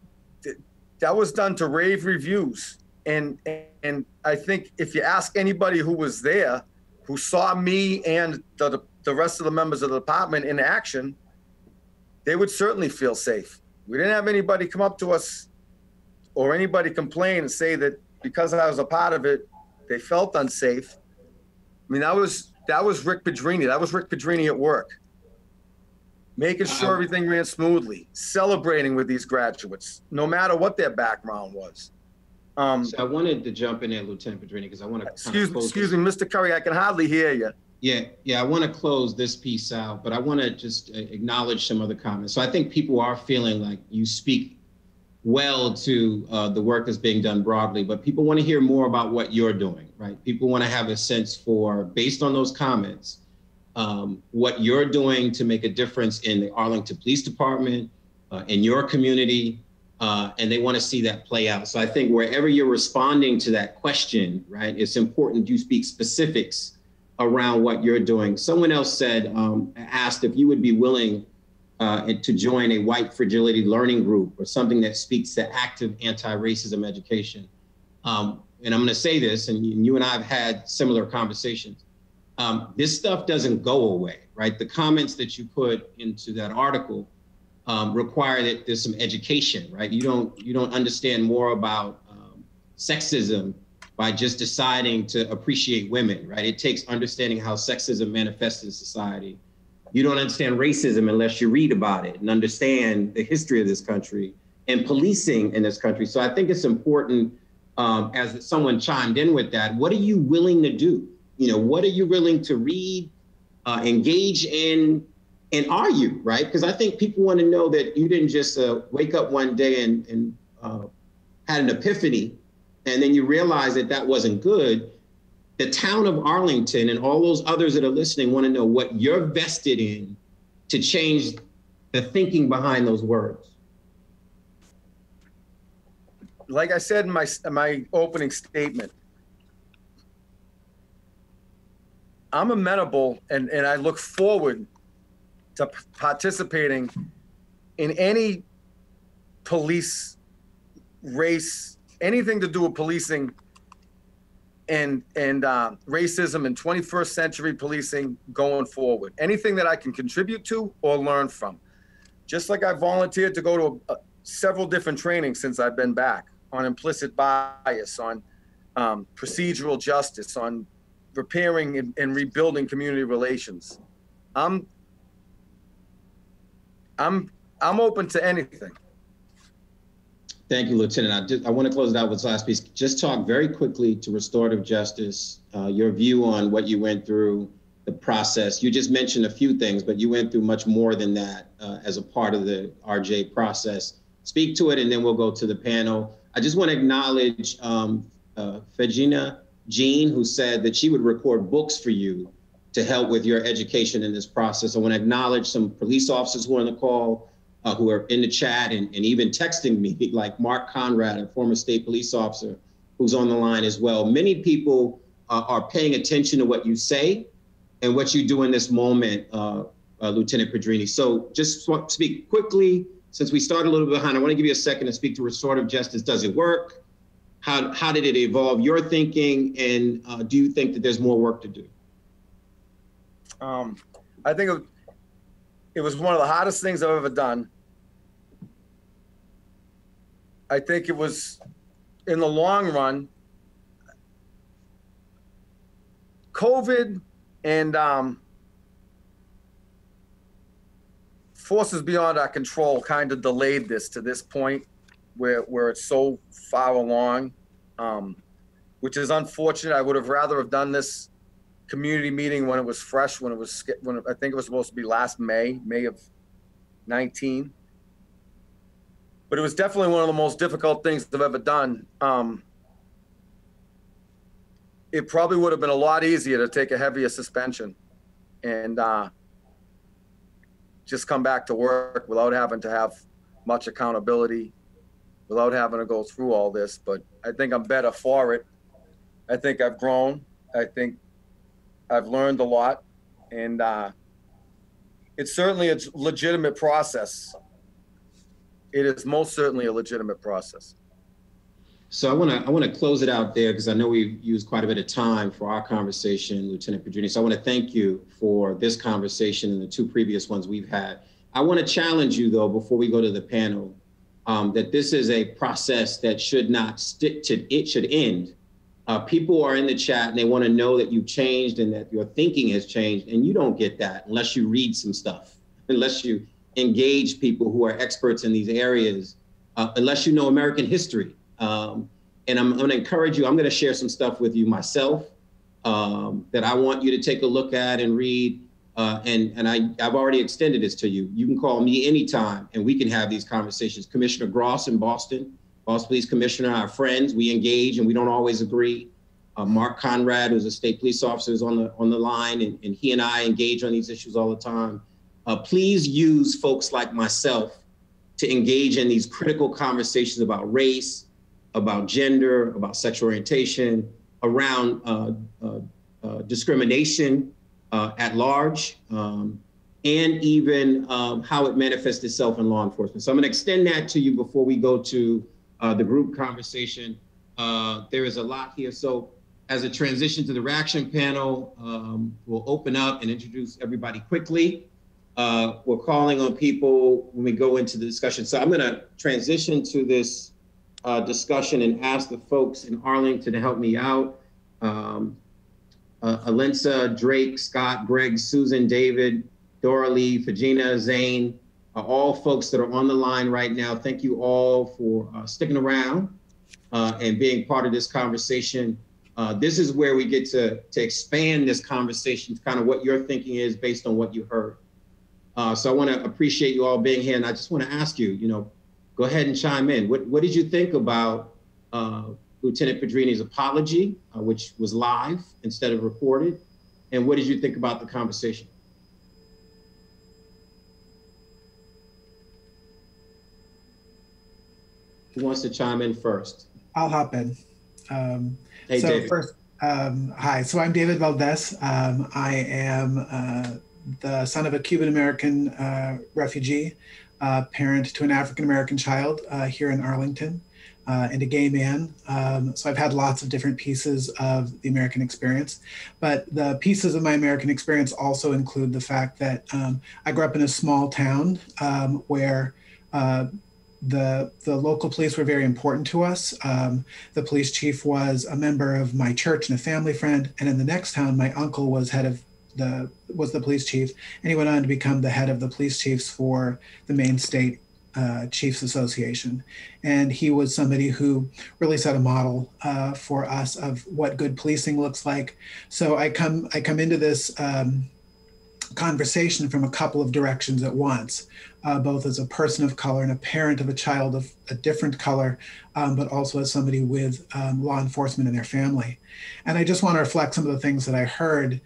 done to rave reviews. And I think if you ask anybody who was there, who saw me and the rest of the members of the department in action, they would certainly feel safe. We didn't have anybody come up to us or anybody complain and say that because I was a part of it, they felt unsafe. I mean, that was Rick Pedrini. That was Rick Pedrini at work, making sure everything ran smoothly, celebrating with these graduates, no matter what their background was. So I wanted to jump in there, Lieutenant Pedrini, because I want to excuse me, Mr. Curry, I can hardly hear you. Yeah, I want to close this piece out, but I want to just acknowledge some other comments. So I think people are feeling like you speak well to the work that's being done broadly, but people want to hear more about what you're doing, right? People want to have a sense for, based on those comments, what you're doing to make a difference in the Arlington Police Department, in your community, and they want to see that play out. So I think wherever you're responding to that question, right, it's important you speak specifics around what you're doing. Someone else said, asked if you would be willing to join a white fragility learning group or something that speaks to active anti-racism education. And I'm going to say this, and you and I have had similar conversations. This stuff doesn't go away, right? The comments that you put into that article require that there's some education, right? You don't understand more about sexism by just deciding to appreciate women, right? It takes understanding how sexism manifests in society. You don't understand racism unless you read about it and understand the history of this country and policing in this country. So I think it's important, as someone chimed in with that, what are you willing to do? You know, what are you willing to read, engage in, and argue, right? Because I think people want to know that you didn't just wake up one day and had an epiphany, and then you realize that that wasn't good. The town of Arlington and all those others that are listening want to know what you're vested in to change the thinking behind those words. Like I said in my opening statement, I'm amenable and I look forward to participating in any police race, anything to do with policing and racism and 21st century policing going forward. Anything that I can contribute to or learn from. Just like I volunteered to go to several different trainings since I've been back on implicit bias, on procedural justice, on repairing and rebuilding community relations. I'm open to anything. Thank you, Lieutenant. I want to close it out with this last piece. Just talk very quickly to restorative justice, your view on what you went through, the process. You just mentioned a few things, but you went through much more than that as a part of the RJ process. Speak to it, and then we'll go to the panel. I just want to acknowledge Fegina Jean, who said that she would record books for you to help with your education in this process. I want to acknowledge some police officers who are on the call, who are in the chat and even texting me, like Mark Conrad, a former state police officer who's on the line as well. Many people are paying attention to what you say and what you do in this moment, Lieutenant Pedrini. So just speak quickly, since we started a little bit behind. I want to give you a second to speak to restorative justice. Does it work? How did it evolve your thinking? And do you think that there's more work to do? I think it was one of the hardest things I've ever done. I think it was, in the long run, COVID and forces beyond our control kind of delayed this to this point where it's so far along, which is unfortunate. I would have rather have done this community meeting when it was fresh, when I think it was supposed to be last May of 19. But it was definitely one of the most difficult things I've ever done. It probably would have been a lot easier to take a heavier suspension and just come back to work without having to have much accountability, without having to go through all this. But I think I'm better for it. I think I've grown. I think I've learned a lot. And it's certainly a legitimate process. It is most certainly a legitimate process. So I want to close it out there because I know we've used quite a bit of time for our conversation, Lieutenant Pedrini. So I want to thank you for this conversation and the two previous ones we've had. I want to challenge you though, before we go to the panel, that this is a process that should not stick to, it should end. People are in the chat and they want to know that you've changed and that your thinking has changed, and you don't get that unless you read some stuff, unless you engage people who are experts in these areas, unless you know American history. And I'm going to encourage you, I'm going to share some stuff with you myself that I want you to take a look at and read. And I've already extended this to you. You can call me anytime and we can have these conversations. Commissioner Gross in Boston, Boston Police Commissioner, our friends, we engage and we don't always agree. Mark Conrad, who's a state police officer, is on the line, and he and I engage on these issues all the time. Please use folks like myself to engage in these critical conversations about race, about gender, about sexual orientation, around discrimination at large, and even how it manifests itself in law enforcement. So I'm going to extend that to you before we go to the group conversation. There is a lot here. So as a transition to the reaction panel, we'll open up and introduce everybody quickly. We're calling on people when we go into the discussion. So I'm going to transition to this discussion and ask the folks in Arlington to help me out. Alensa, Drake, Scott, Greg, Susan, David, Dora Lee, Fagina, Zane, are all folks that are on the line right now. Thank you all for sticking around and being part of this conversation. This is where we get to expand this conversation to kind of what your thinking is based on what you heard. So I want to appreciate you all being here, and I just want to ask you, go ahead and chime in. What did you think about Lieutenant Pedrini's apology, which was live instead of recorded? And what did you think about the conversation? Who wants to chime in first? I'll hop in. Hey, so David. First, hi, so I'm David Valdez. I am the son of a Cuban-American refugee. Parent to an African-American child here in Arlington and a gay man. So I've had lots of different pieces of the American experience, but the pieces of my American experience also include the fact that I grew up in a small town where the local police were very important to us. The police chief was a member of my church and a family friend. And in the next town, my uncle was head of was the police chief, and he went on to become the head of the police chiefs for the Maine State Chiefs Association. And he was somebody who really set a model for us of what good policing looks like. So I come into this conversation from a couple of directions at once, both as a person of color and a parent of a child of a different color, but also as somebody with law enforcement in their family. And I just want to reflect some of the things that I heard.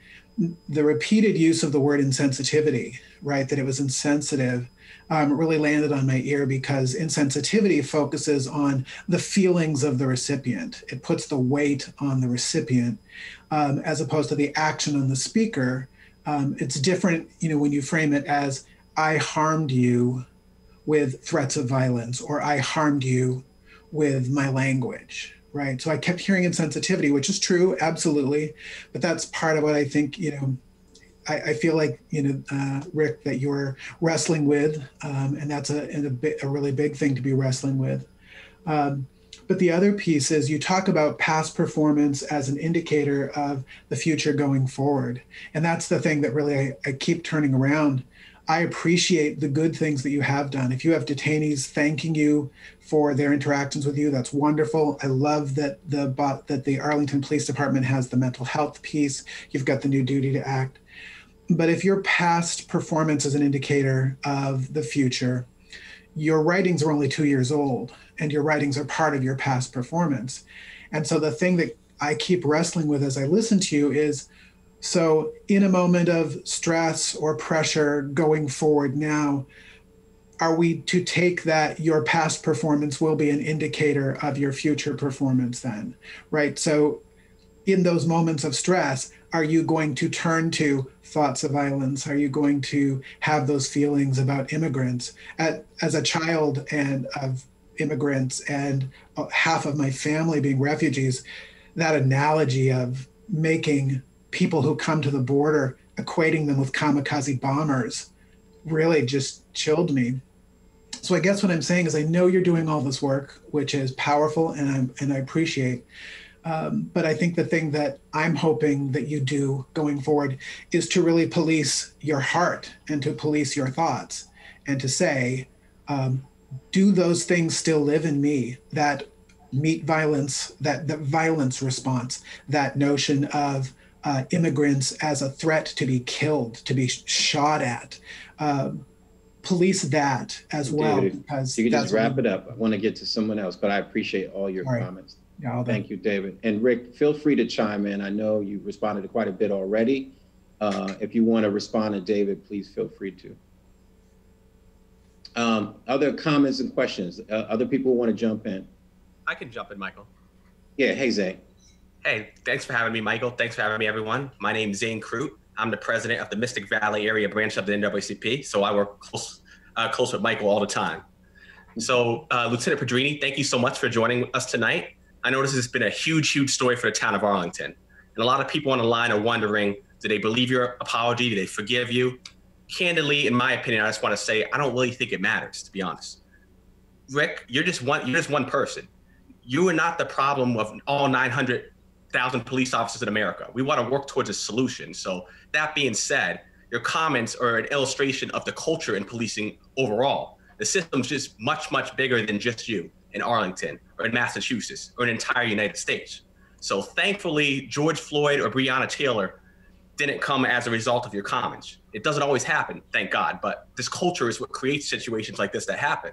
The repeated use of the word insensitivity, right, that it was insensitive, really landed on my ear because insensitivity focuses on the feelings of the recipient. It puts the weight on the recipient as opposed to the action on the speaker. It's different, when you frame it as I harmed you with threats of violence or I harmed you with my language. Right. So I kept hearing insensitivity, which is true. Absolutely. But that's part of what I think, I feel like, Rick, that you're wrestling with. And that's a really big thing to be wrestling with. But the other piece is you talk about past performance as an indicator of the future going forward. And that's the thing that really I keep turning around. I appreciate the good things that you have done. If you have detainees thanking you for their interactions with you, that's wonderful. I love that the Arlington Police Department has the mental health piece. You've got the new duty to act. But if your past performance is an indicator of the future, your writings are only 2 years old, and your writings are part of your past performance. And so the thing that I keep wrestling with as I listen to you is, so in a moment of stress or pressure going forward now, are we to take that your past performance will be an indicator of your future performance then, right? So in those moments of stress, are you going to turn to thoughts of violence? Are you going to have those feelings about immigrants? As a child and of immigrants and half of my family being refugees, that analogy of making people who come to the border, equating them with kamikaze bombers, really just chilled me. So I guess what I'm saying is I know you're doing all this work, which is powerful and I appreciate. But I think the thing that I'm hoping that you do going forward is to really police your heart and to police your thoughts and to say, do those things still live in me that meet violence, that violence response, that notion of immigrants as a threat to be killed, to be shot at. Police that as well. David, because you can just wrap it up. I want to get to someone else, but I appreciate all your comments. Yeah, thank you, David. And Rick, feel free to chime in. I know you responded to quite a bit already. If you want to respond to David, please feel free to. Other comments and questions? Other people want to jump in? I can jump in, Michael. Yeah, hey, Zane. Hey, thanks for having me, Michael. Thanks for having me, everyone. My name is Zane Crute. I'm the president of the Mystic Valley area branch of the NAACP, so I work close with Michael all the time. So, Lieutenant Pedrini, thank you so much for joining us tonight. I know this has been a huge, huge story for the town of Arlington. And a lot of people on the line are wondering, do they believe your apology? Do they forgive you? Candidly, in my opinion, I just want to say, I don't really think it matters, to be honest. Rick, you're just one person. You are not the problem of all 900,000 police officers in America. We want to work towards a solution. So that being said, your comments are an illustration of the culture in policing overall. The system's just much, much bigger than just you in Arlington or in Massachusetts or in the entire United States. So thankfully, George Floyd or Breonna Taylor didn't come as a result of your comments. It doesn't always happen, thank God, but this culture is what creates situations like this that happen.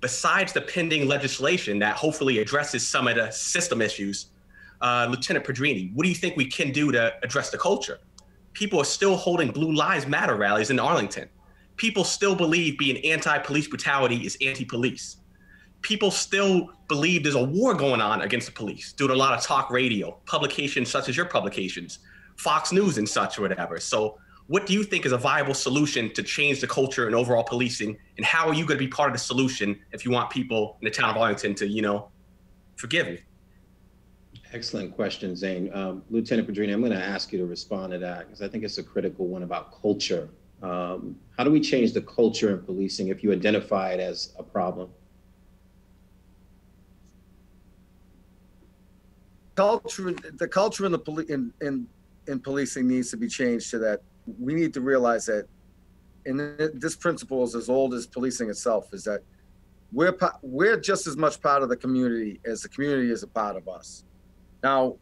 Besides the pending legislation that hopefully addresses some of the system issues, Lieutenant Pedrini, what do you think we can do to address the culture? People are still holding Blue Lives Matter rallies in Arlington. People still believe being anti-police brutality is anti-police. People still believe there's a war going on against the police due to a lot of talk radio, publications such as your publications, Fox News and such or whatever. So what do you think is a viable solution to change the culture and overall policing? And how are you going to be part of the solution if you want people in the town of Arlington to, you know, forgive you? Excellent question, Zane. Lieutenant Pedrini, I'm going to ask you to respond to that because I think it's a critical one about culture. How do we change the culture in policing if you identify it as a problem? The culture in policing needs to be changed to that. We need to realize that, and this principle is as old as policing itself, is that we're just as much part of the community as the community is a part of us. Now,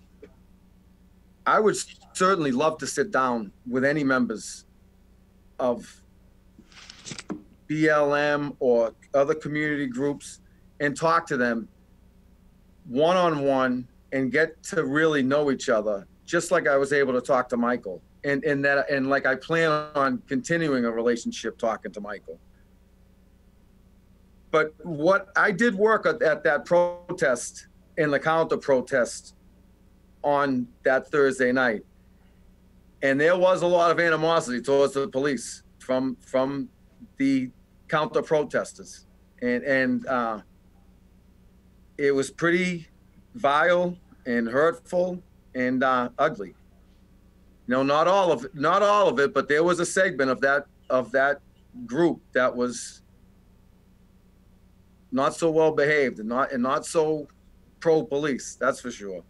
I would certainly love to sit down with any members of BLM or other community groups and talk to them one-on-one and get to really know each other, just like I was able to talk to Michael. And like I plan on continuing a relationship talking to Michael. But what I did work at that protest and the counter protest on that Thursday night. And there was a lot of animosity towards the police from the counter protesters. And it was pretty vile and hurtful and ugly. No, not all of it, but there was a segment of that group that was not so well behaved and not so pro police. That's for sure.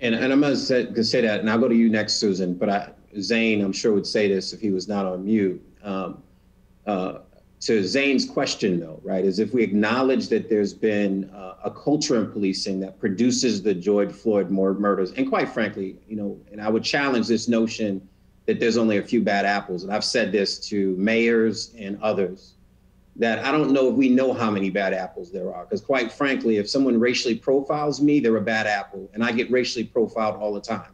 And I'm going to say that, and I'll go to you next, Susan, but Zane, I'm sure, would say this if he was not on mute. To Zane's question, though, right, is if we acknowledge that there's been a culture in policing that produces the George Floyd murders, and quite frankly, you know, and I would challenge this notion that there's only a few bad apples. And I've said this to mayors and others, that I don't know if we know how many bad apples there are. Because quite frankly, if someone racially profiles me, they're a bad apple, and I get racially profiled all the time.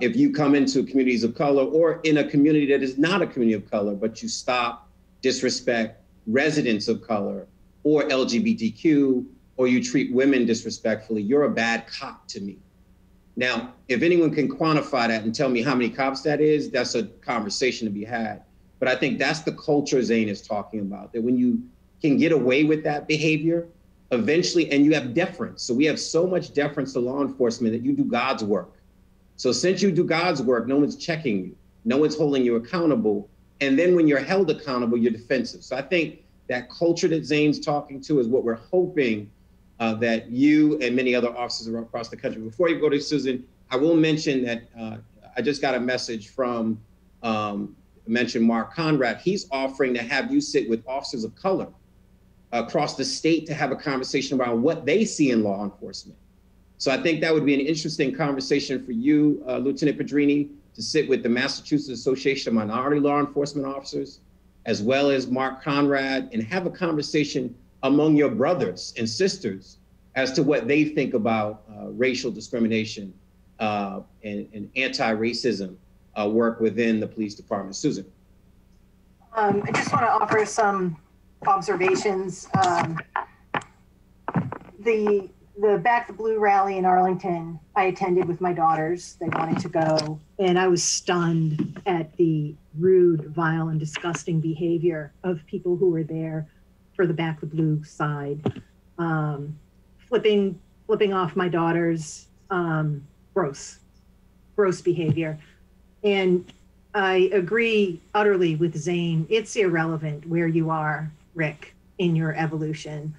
If you come into communities of color or in a community that is not a community of color, but you stop, disrespect residents of color or LGBTQ, or you treat women disrespectfully, you're a bad cop to me. Now, if anyone can quantify that and tell me how many cops that is, that's a conversation to be had. But I think that's the culture Zane is talking about, that when you can get away with that behavior, eventually, and you have deference. So we have so much deference to law enforcement that you do God's work. So since you do God's work, no one's checking you, no one's holding you accountable. And then when you're held accountable, you're defensive. So I think that culture that Zane's talking to is what we're hoping that you and many other officers across the country. Before you go to Susan, I will mention that I just got a message from, mentioned Mark Conrad. He's offering to have you sit with officers of color across the state to have a conversation about what they see in law enforcement. So I think that would be an interesting conversation for you, Lieutenant Pedrini, to sit with the Massachusetts Association of Minority Law Enforcement Officers, as well as Mark Conrad, and have a conversation among your brothers and sisters as to what they think about racial discrimination and anti-racism work within the police department. Susan. I just want to offer some observations. The Back the Blue rally in Arlington, I attended with my daughters. They wanted to go, and I was stunned at the rude, vile, and disgusting behavior of people who were there for the Back the Blue side. Flipping off my daughters, gross behavior. And I agree utterly with Zane. It's irrelevant where you are, Rick, in your evolution.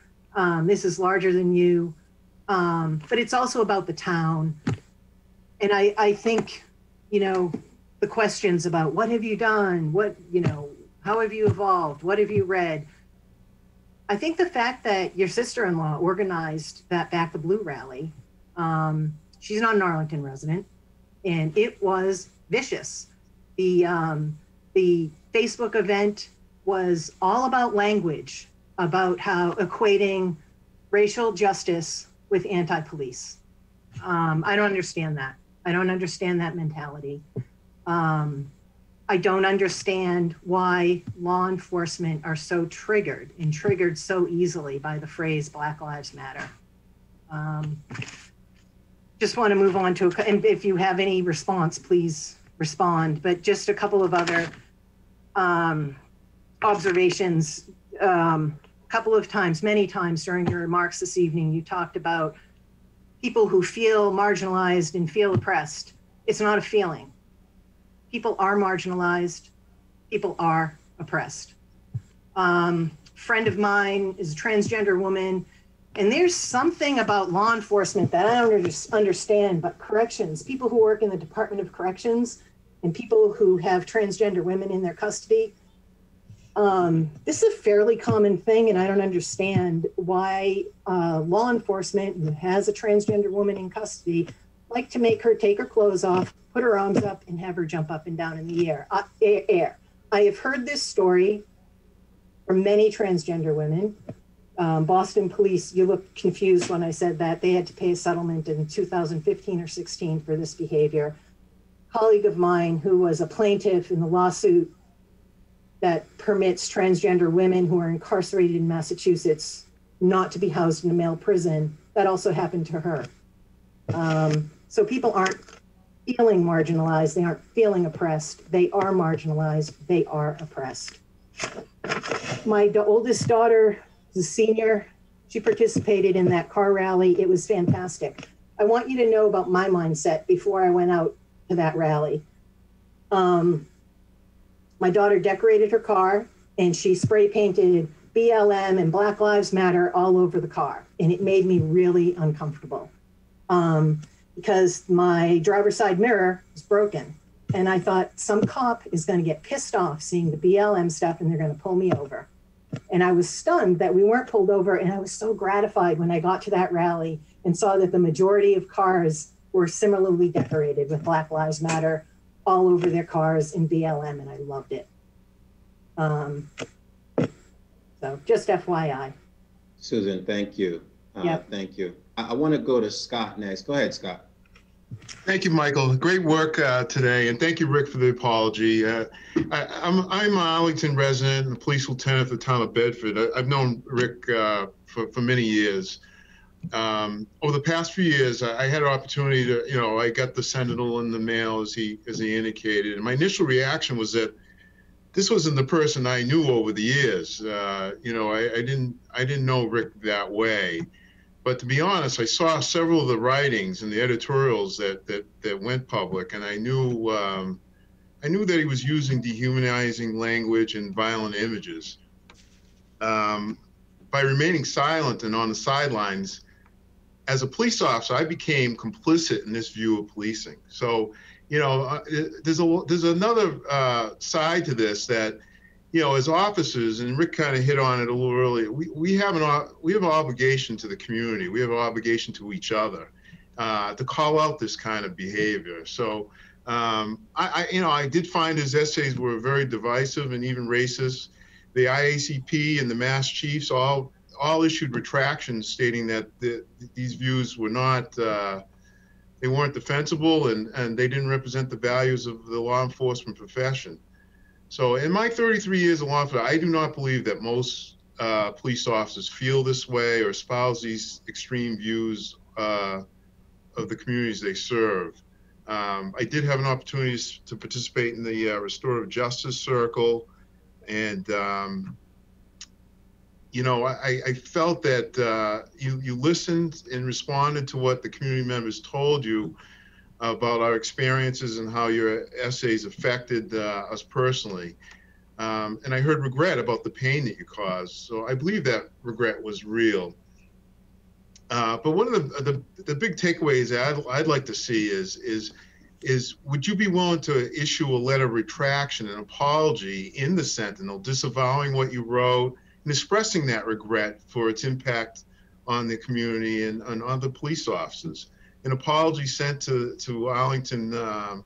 This is larger than you, but it's also about the town. And I think, you know, the questions about what have you done? What, you know, how have you evolved? What have you read? I think the fact that your sister-in-law organized that Back the Blue rally, she's not an Arlington resident, and it was vicious. The Facebook event was all about language, about how equating racial justice with anti-police. I don't understand that. I don't understand that mentality. I don't understand why law enforcement are so triggered and triggered so easily by the phrase Black Lives Matter. Just want to move on to, and if you have any response, please respond, but just a couple of other observations. A couple of times, many times during your remarks this evening, you talked about people who feel marginalized and feel oppressed. It's not a feeling. People are marginalized. People are oppressed. A friend of mine is a transgender woman, and there's something about law enforcement that I don't understand, but corrections, people who work in the Department of Corrections and people who have transgender women in their custody, this is a fairly common thing, and I don't understand why law enforcement who has a transgender woman in custody like to make her take her clothes off, put her arms up, and have her jump up and down in the air. I have heard this story from many transgender women. Boston police, you looked confused when I said that. They had to pay a settlement in 2015 or 16 for this behavior. A colleague of mine who was a plaintiff in the lawsuit that permits transgender women who are incarcerated in Massachusetts not to be housed in a male prison, that also happened to her. So people aren't feeling marginalized. They aren't feeling oppressed. They are marginalized. They are oppressed. My oldest daughter, the senior, she participated in that car rally. It was fantastic. I want you to know about my mindset before I went out to that rally. My daughter decorated her car and she spray painted BLM and Black Lives Matter all over the car. And it made me really uncomfortable because my driver's side mirror was broken. And I thought some cop is going to get pissed off seeing the BLM stuff and they're going to pull me over. And I was stunned that we weren't pulled over. And I was so gratified when I got to that rally and saw that the majority of cars were similarly decorated with Black Lives Matter all over their cars in BLM, and I loved it. So just FYI. Susan, thank you. Yep. Thank you. I want to go to Scott next. Go ahead, Scott. Thank you, Michael. Great work today, and thank you, Rick, for the apology. I'm an Arlington resident and a police lieutenant for the town of Bedford. I've known Rick for many years. Over the past few years, I had an opportunity to, I got the Sentinel in the mail, as he indicated, and my initial reaction was that this wasn't the person I knew over the years. I didn't know Rick that way, but to be honest, I saw several of the writings and the editorials that went public, and I knew that he was using dehumanizing language and violent images. By remaining silent and on the sidelines, as a police officer, I became complicit in this view of policing. So, there's another side to this that, as officers, and Rick kind of hit on it a little earlier, we have an obligation to the community. We have an obligation to each other to call out this kind of behavior. So, I did find his essays were very divisive and even racist. The IACP and the Mass Chiefs all issued retractions stating that these views were not, they weren't defensible and they didn't represent the values of the law enforcement profession. So in my 33 years of law enforcement, I do not believe that most police officers feel this way or espouse these extreme views of the communities they serve. I did have an opportunity to participate in the Restorative Justice Circle. And, I felt that you listened and responded to what the community members told you about our experiences and how your essays affected us personally. And I heard regret about the pain that you caused. So I believe that regret was real. But one of the big takeaways that I'd like to see is would you be willing to issue a letter of retraction, an apology in the Sentinel, disavowing what you wrote and expressing that regret for its impact on the community and on other police officers? An apology sent to Arlington, to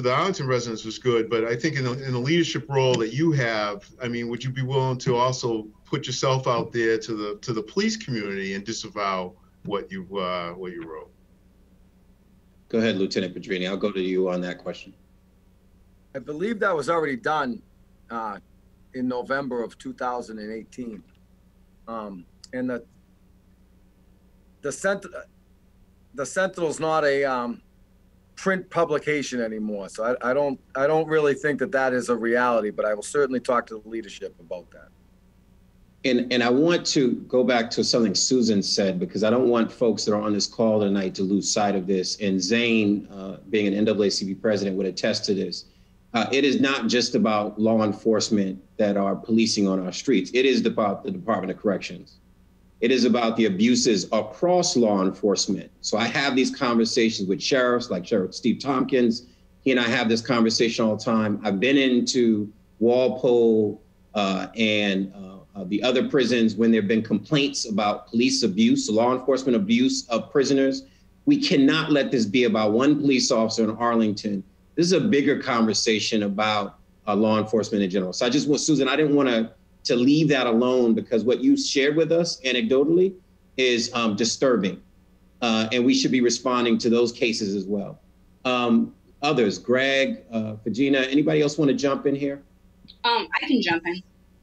the Arlington residents was good, but I think in the leadership role that you have, I mean, would you be willing to also put yourself out there to the police community and disavow what you wrote? Go ahead, Lieutenant Pedrini. I'll go to you on that question. I believe that was already done in November of 2018. And the Sentinel's not a print publication anymore, so I don't really think that is a reality. But I will certainly talk to the leadership about that. And I want to go back to something Susan said, because I don't want folks that are on this call tonight to lose sight of this. And Zane, being an NAACP president, would attest to this. It is not just about law enforcement that are policing on our streets. It is about the Department of Corrections. It is about the abuses across law enforcement. So I have these conversations with sheriffs, like Sheriff Steve Tompkins. He and I have this conversation all the time. I've been into Walpole and the other prisons when there have been complaints about police abuse, law enforcement abuse of prisoners. We cannot let this be about one police officer in Arlington. This is a bigger conversation about law enforcement in general. So I just want, Susan, I didn't want to leave that alone, because what you shared with us anecdotally is disturbing. And we should be responding to those cases as well. Others, Greg, Virginia, anybody else want to jump in here? I can jump in.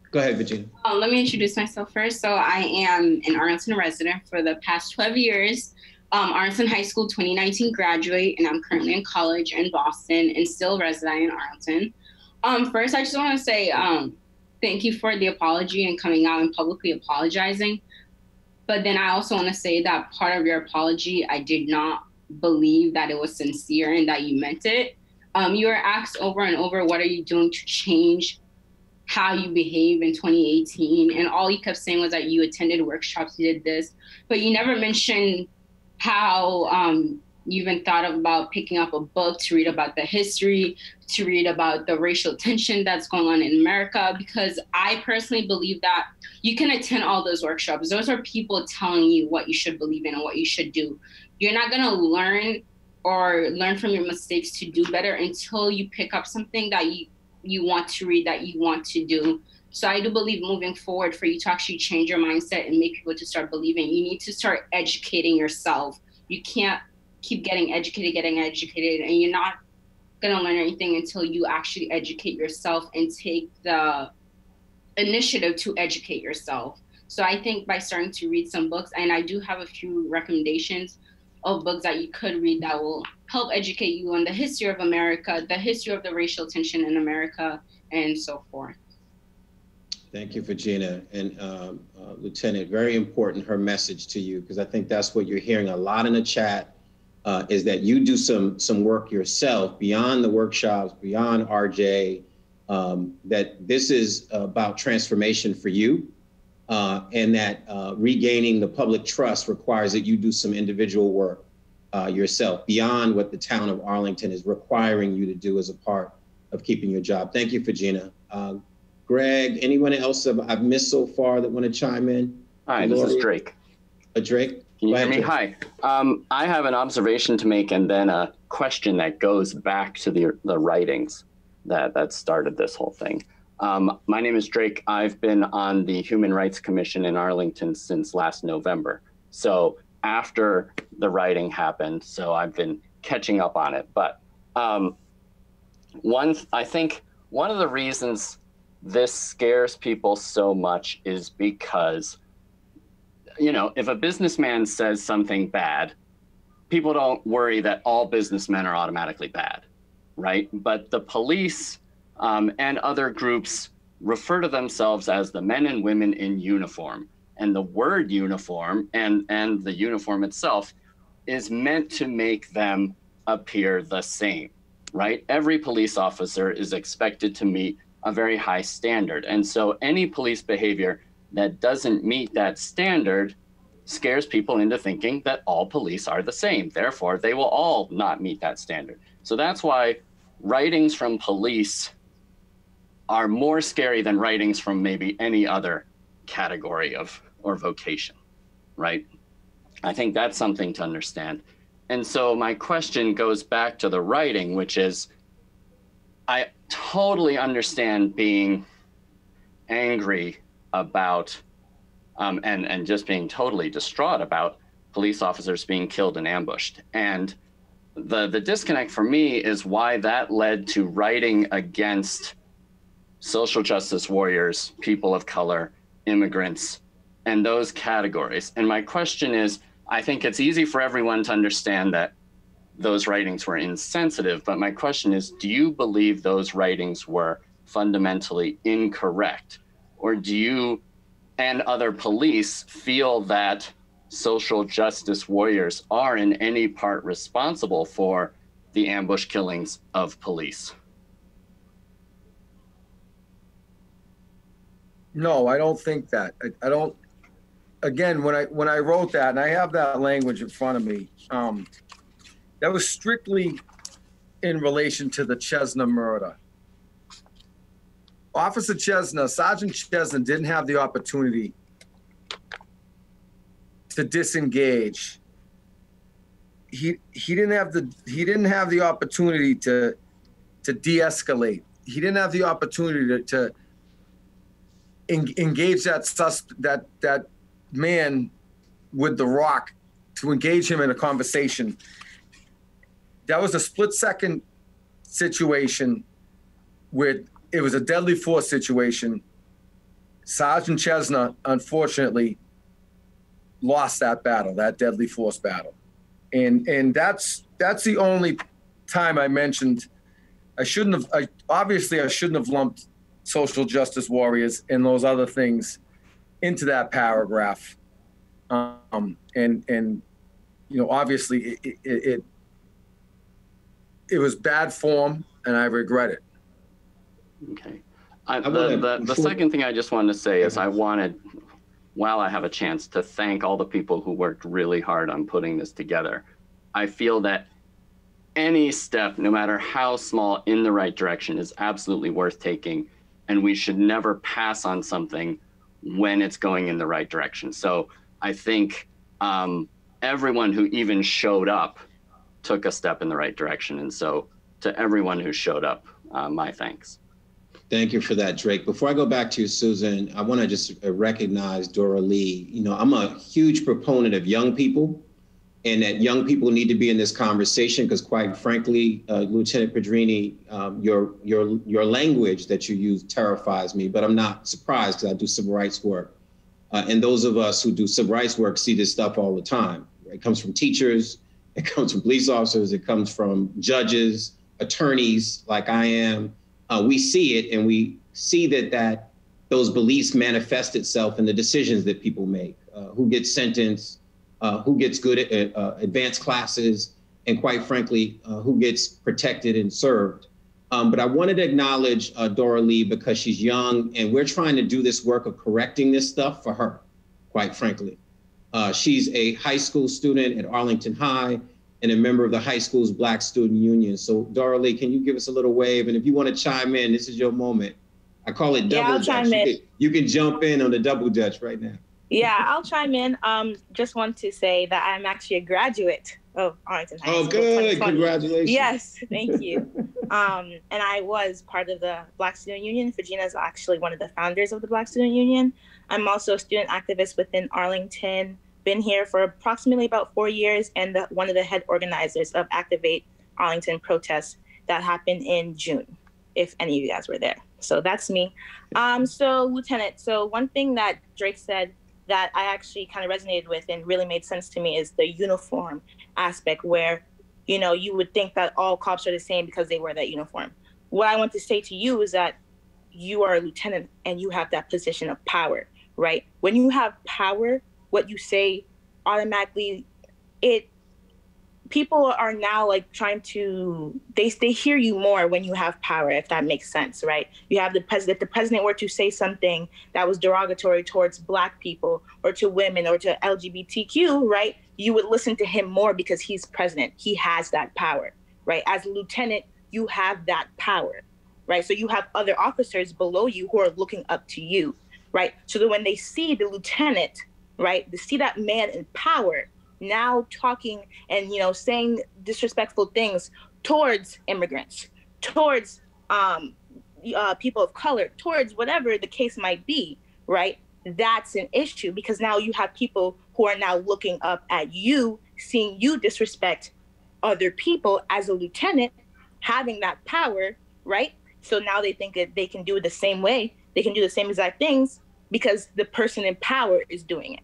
Go ahead, Virginia. Let me introduce myself first. So I am an Arlington resident for the past 12 years, Arlington High School 2019 graduate, and I'm currently in college in Boston and still resident in Arlington. First, I just want to say thank you for the apology and coming out and publicly apologizing. But then I also want to say that part of your apology, I did not believe that it was sincere and that you meant it. You were asked over and over, what are you doing to change how you behave in 2018. And all you kept saying was that you attended workshops, you did this, but you never mentioned how you even thought about picking up a book to read about the history, to read about the racial tension that's going on in America, because I personally believe that you can attend all those workshops. Those are people telling you what you should believe in and what you should do. You're not gonna learn from your mistakes to do better until you pick up something that you want to read, that you want to do. So I do believe moving forward, for you to actually change your mindset and make people to start believing, you need to start educating yourself. You can't keep getting educated, and you're not going to learn anything until you actually educate yourself and take the initiative to educate yourself. So I think by starting to read some books, and I do have a few recommendations of books that you could read that will help educate you on the history of America, the history of the racial tension in America, and so forth. Thank you, Virginia. And Lieutenant, very important, her message to you, because I think that's what you're hearing a lot in the chat, is that you do some work yourself beyond the workshops, beyond RJ, that this is about transformation for you, and that regaining the public trust requires that you do some individual work yourself beyond what the town of Arlington is requiring you to do as a part of keeping your job. Thank you, Virginia. Greg, anyone else I've missed so far that want to chime in? Hi, Lori? This is Drake. Drake? Can you hear me? Hi. I have an observation to make and then a question that goes back to the writings that started this whole thing. My name is Drake. I've been on the Human Rights Commission in Arlington since last November. So after the writing happened, so I've been catching up on it. But I think one of the reasons this scares people so much is because, you know, if a businessman says something bad, people don't worry that all businessmen are automatically bad, right? But the police and other groups refer to themselves as the men and women in uniform. And the word uniform and the uniform itself is meant to make them appear the same, right? Every police officer is expected to meet a very high standard. And so any police behavior that doesn't meet that standard scares people into thinking that all police are the same. Therefore, they will all not meet that standard. So that's why writings from police are more scary than writings from maybe any other category of or vocation, right? I think that's something to understand. And so my question goes back to the writing, which is, I totally understand being angry about and just being totally distraught about police officers being killed and ambushed. And the disconnect for me is why that led to writing against social justice warriors, people of color, immigrants, and those categories. And my question is, I think it's easy for everyone to understand that those writings were insensitive, but my question is, do you believe those writings were fundamentally incorrect? Or do you and other police feel that social justice warriors are in any part responsible for the ambush killings of police? No, I don't think that. I don't, again, when I wrote that, and I have that language in front of me, that was strictly in relation to the Chesna murder. Officer Chesna, Sergeant Chesna, didn't have the opportunity to disengage. He didn't have the opportunity to de-escalate. He didn't have the opportunity to engage that man with the rock, to engage him in a conversation. That was a split-second situation where it was a deadly force situation. Sergeant Chesna, unfortunately, lost that battle, that deadly force battle. And that's the only time I mentioned, I shouldn't have lumped social justice warriors and those other things into that paragraph. And you know, obviously it was bad form, and I regret it. Okay. The second thing I just wanted to say is I wanted, while I have a chance, to thank all the people who worked really hard on putting this together. I feel that any step, no matter how small, in the right direction is absolutely worth taking, and we should never pass on something when it's going in the right direction. So I think everyone who even showed up took a step in the right direction. And so to everyone who showed up, my thanks. Thank you for that, Drake. Before I go back to you, Susan, I want to just recognize Dora Lee. You know, I'm a huge proponent of young people, and that young people need to be in this conversation because, quite frankly, Lieutenant Pedrini, your language that you use terrifies me, but I'm not surprised because I do civil rights work. And those of us who do civil rights work see this stuff all the time. It comes from teachers, it comes from police officers, it comes from judges, attorneys like I am. We see it, and we see that those beliefs manifest itself in the decisions that people make, who gets sentenced, who gets good at advanced classes, and quite frankly, who gets protected and served. But I wanted to acknowledge Dora Lee because she's young, and we're trying to do this work of correcting this stuff for her, quite frankly. She's a high school student at Arlington High, and a member of the high school's Black Student Union. So Dora Lee, can you give us a little wave? And if you want to chime in, this is your moment. I call it double dutch. You can jump in on the double dutch right now. Yeah, I'll chime in. Just want to say that I'm actually a graduate of Arlington High School. Oh, good. Congratulations. Yes, thank you. And I was part of the Black Student Union. Virginia is actually one of the founders of the Black Student Union. I'm also a student activist within Arlington. Been here for approximately about 4 years, and one of the head organizers of Activate Arlington protests that happened in June, if any of you guys were there. So that's me. So Lieutenant, so one thing that Drake said that I actually kind of resonated with and really made sense to me is the uniform aspect where, you know, you would think that all cops are the same because they wear that uniform. What I want to say to you is that you are a lieutenant and you have that position of power, right? When you have power, what you say automatically, people are now like trying to, they hear you more when you have power, if that makes sense, right? You have the president, if the president were to say something that was derogatory towards Black people or to women or to LGBTQ, right? You would listen to him more because he's president. He has that power, right? As a lieutenant, you have that power, right? So you have other officers below you who are looking up to you, right? So that when they see the lieutenant, right, to see that man in power now talking and, you know, saying disrespectful things towards immigrants, towards people of color, towards whatever the case might be, right? That's an issue because now you have people who are now looking up at you, seeing you disrespect other people as a lieutenant, having that power, right? So now they think that they can do it the same way. They can do the same exact things because the person in power is doing it.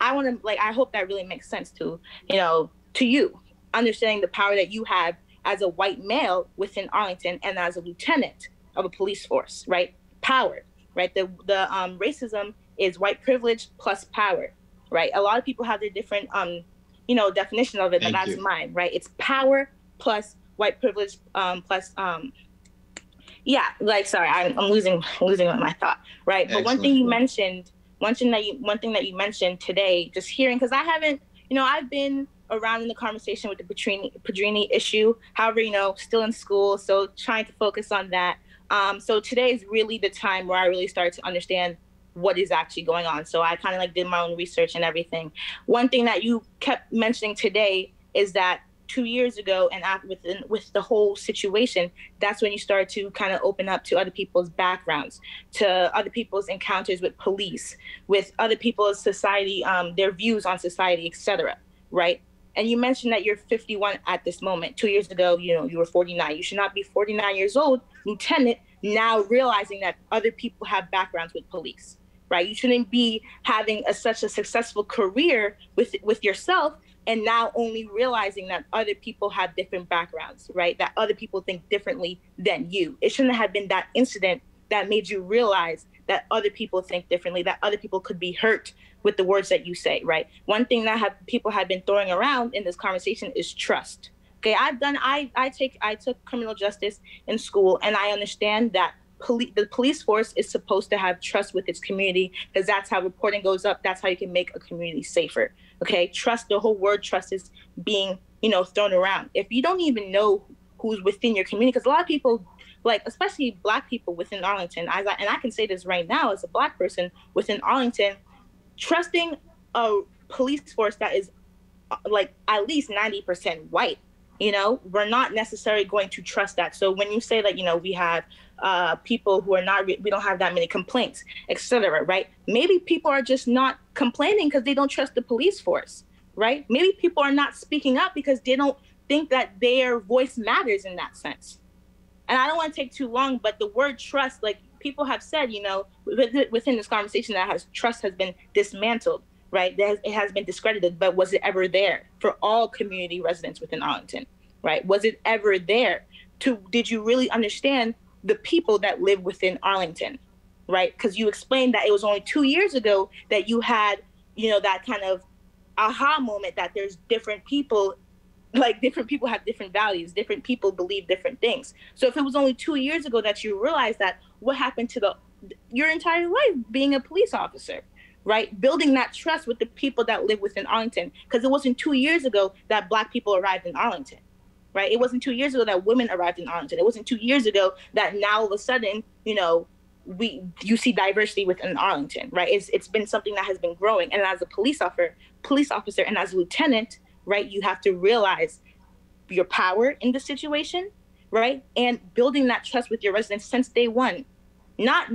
I want to, like, I hope that really makes sense to, you know, to you, understanding the power that you have as a white male within Arlington and as a lieutenant of a police force, right? Power, right? The racism is white privilege plus power, right? A lot of people have their different, you know, definition of it, but that's mine, right? It's power plus white privilege plus, yeah, like, sorry, I'm losing my thought, right? But one thing you mentioned, one thing that you mentioned today, just hearing, because I haven't, you know, I've been around in the conversation with the Pedrini issue. However, you know, still in school, so trying to focus on that. So today is really the time where I really start to understand what is actually going on. So I kind of like did my own research and everything. One thing that you kept mentioning today is that 2 years ago, and with the whole situation, that's when you start to kind of open up to other people's backgrounds, to other people's encounters with police, with other people's society, their views on society, etc. Right? And you mentioned that you're 51 at this moment. 2 years ago, you know, you were 49. You should not be 49 years old, Lieutenant, now realizing that other people have backgrounds with police. Right? You shouldn't be having such a successful career with yourself, and now only realizing that other people have different backgrounds, right? That other people think differently than you. It shouldn't have been that incident that made you realize that other people think differently, that other people could be hurt with the words that you say, right? One thing that people have been throwing around in this conversation is trust. Okay, I took criminal justice in school, and I understand that the police force is supposed to have trust with its community, because that's how reporting goes up. That's how you can make a community safer. Okay, trust, the whole word trust is being, you know, thrown around. If you don't even know who's within your community, because a lot of people, like especially Black people within Arlington, and I can say this right now as a Black person within Arlington, trusting a police force that is like at least 90% white, you know, we're not necessarily going to trust that. So when you say that, you know, we have people who are not, we don't have that many complaints, etc., right? Maybe people are just not complaining because they don't trust the police force, right? Maybe people are not speaking up because they don't think that their voice matters in that sense. And I don't want to take too long, but the word trust, like people have said, you know, within this conversation that trust has been dismantled, right? It has been discredited, but was it ever there for all community residents within Arlington, right? Was it ever there? Did you really understand the people that live within Arlington, right? Because you explained that it was only 2 years ago that you had, you know, that kind of aha moment that there's different people, like different people have different values, different people believe different things. So if it was only 2 years ago that you realized that, what happened to your entire life being a police officer, right? Building that trust with the people that live within Arlington, because it wasn't 2 years ago that Black people arrived in Arlington, right? It wasn't 2 years ago that women arrived in Arlington. It wasn't 2 years ago that now all of a sudden, you know, you see diversity within Arlington, right? It's been something that has been growing. And as a police officer and as a lieutenant, right, you have to realize your power in the situation, right? And building that trust with your residents since day one, not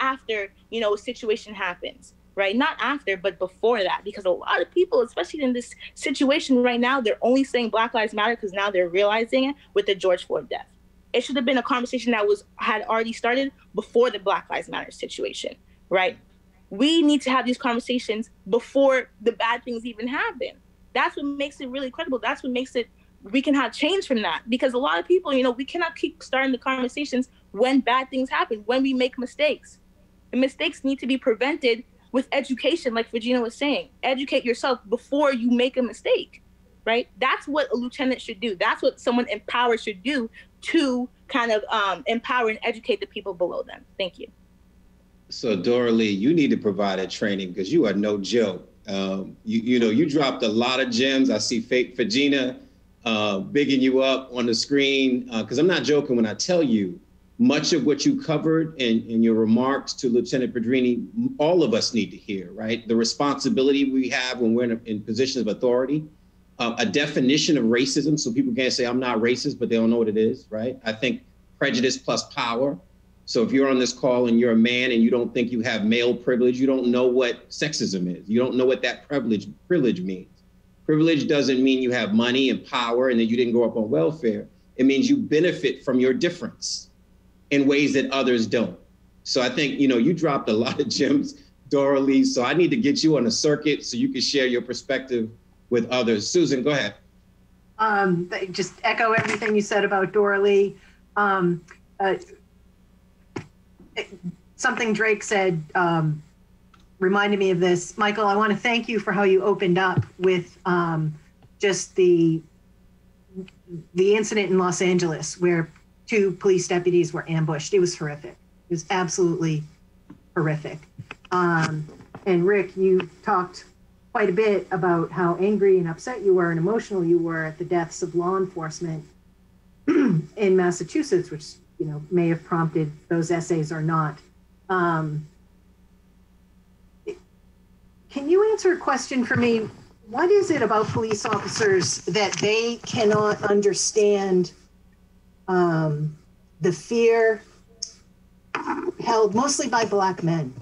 after, you know, a situation happens, right? Not after, but before that, because a lot of people, especially in this situation right now, they're only saying Black Lives Matter because now they're realizing it with the George Floyd death. It should have been a conversation that had already started before the Black Lives Matter situation, right? We need to have these conversations before the bad things even happen. That's what makes it really credible. That's what makes it, we can have change from that, because a lot of people, you know, we cannot keep starting the conversations when bad things happen, when we make mistakes. The mistakes need to be prevented with education, like Virginia was saying. Educate yourself before you make a mistake, right? That's what a lieutenant should do. That's what someone in power should do to kind of empower and educate the people below them. Thank you. So Doralee, you need to provide a training because you are no joke. You know, you dropped a lot of gems. I see Fagina bigging you up on the screen, because I'm not joking when I tell you much of what you covered in your remarks to Lieutenant Pedrini, all of us need to hear, right? The responsibility we have when we're in positions of authority, a definition of racism, so people can't say I'm not racist, but they don't know what it is, right? I think prejudice plus power. So if you're on this call and you're a man and you don't think you have male privilege, you don't know what sexism is. You don't know what that privilege means. Privilege doesn't mean you have money and power and that you didn't grow up on welfare. It means you benefit from your difference in ways that others don't. So I think, you know, you dropped a lot of gems, Doralee. So I need to get you on a circuit so you can share your perspective with others. Susan, go ahead. Just echo everything you said about Doralee. Something Drake said reminded me of this. Michael, I want to thank you for how you opened up with just the incident in Los Angeles where two police deputies were ambushed. It was horrific. It was absolutely horrific. And Rick, you talked quite a bit about how angry and upset you were and emotional you were at the deaths of law enforcement in Massachusetts, which, you know, may have prompted those essays or not. Can you answer a question for me? What is it about police officers that they cannot understand the fear held mostly by Black men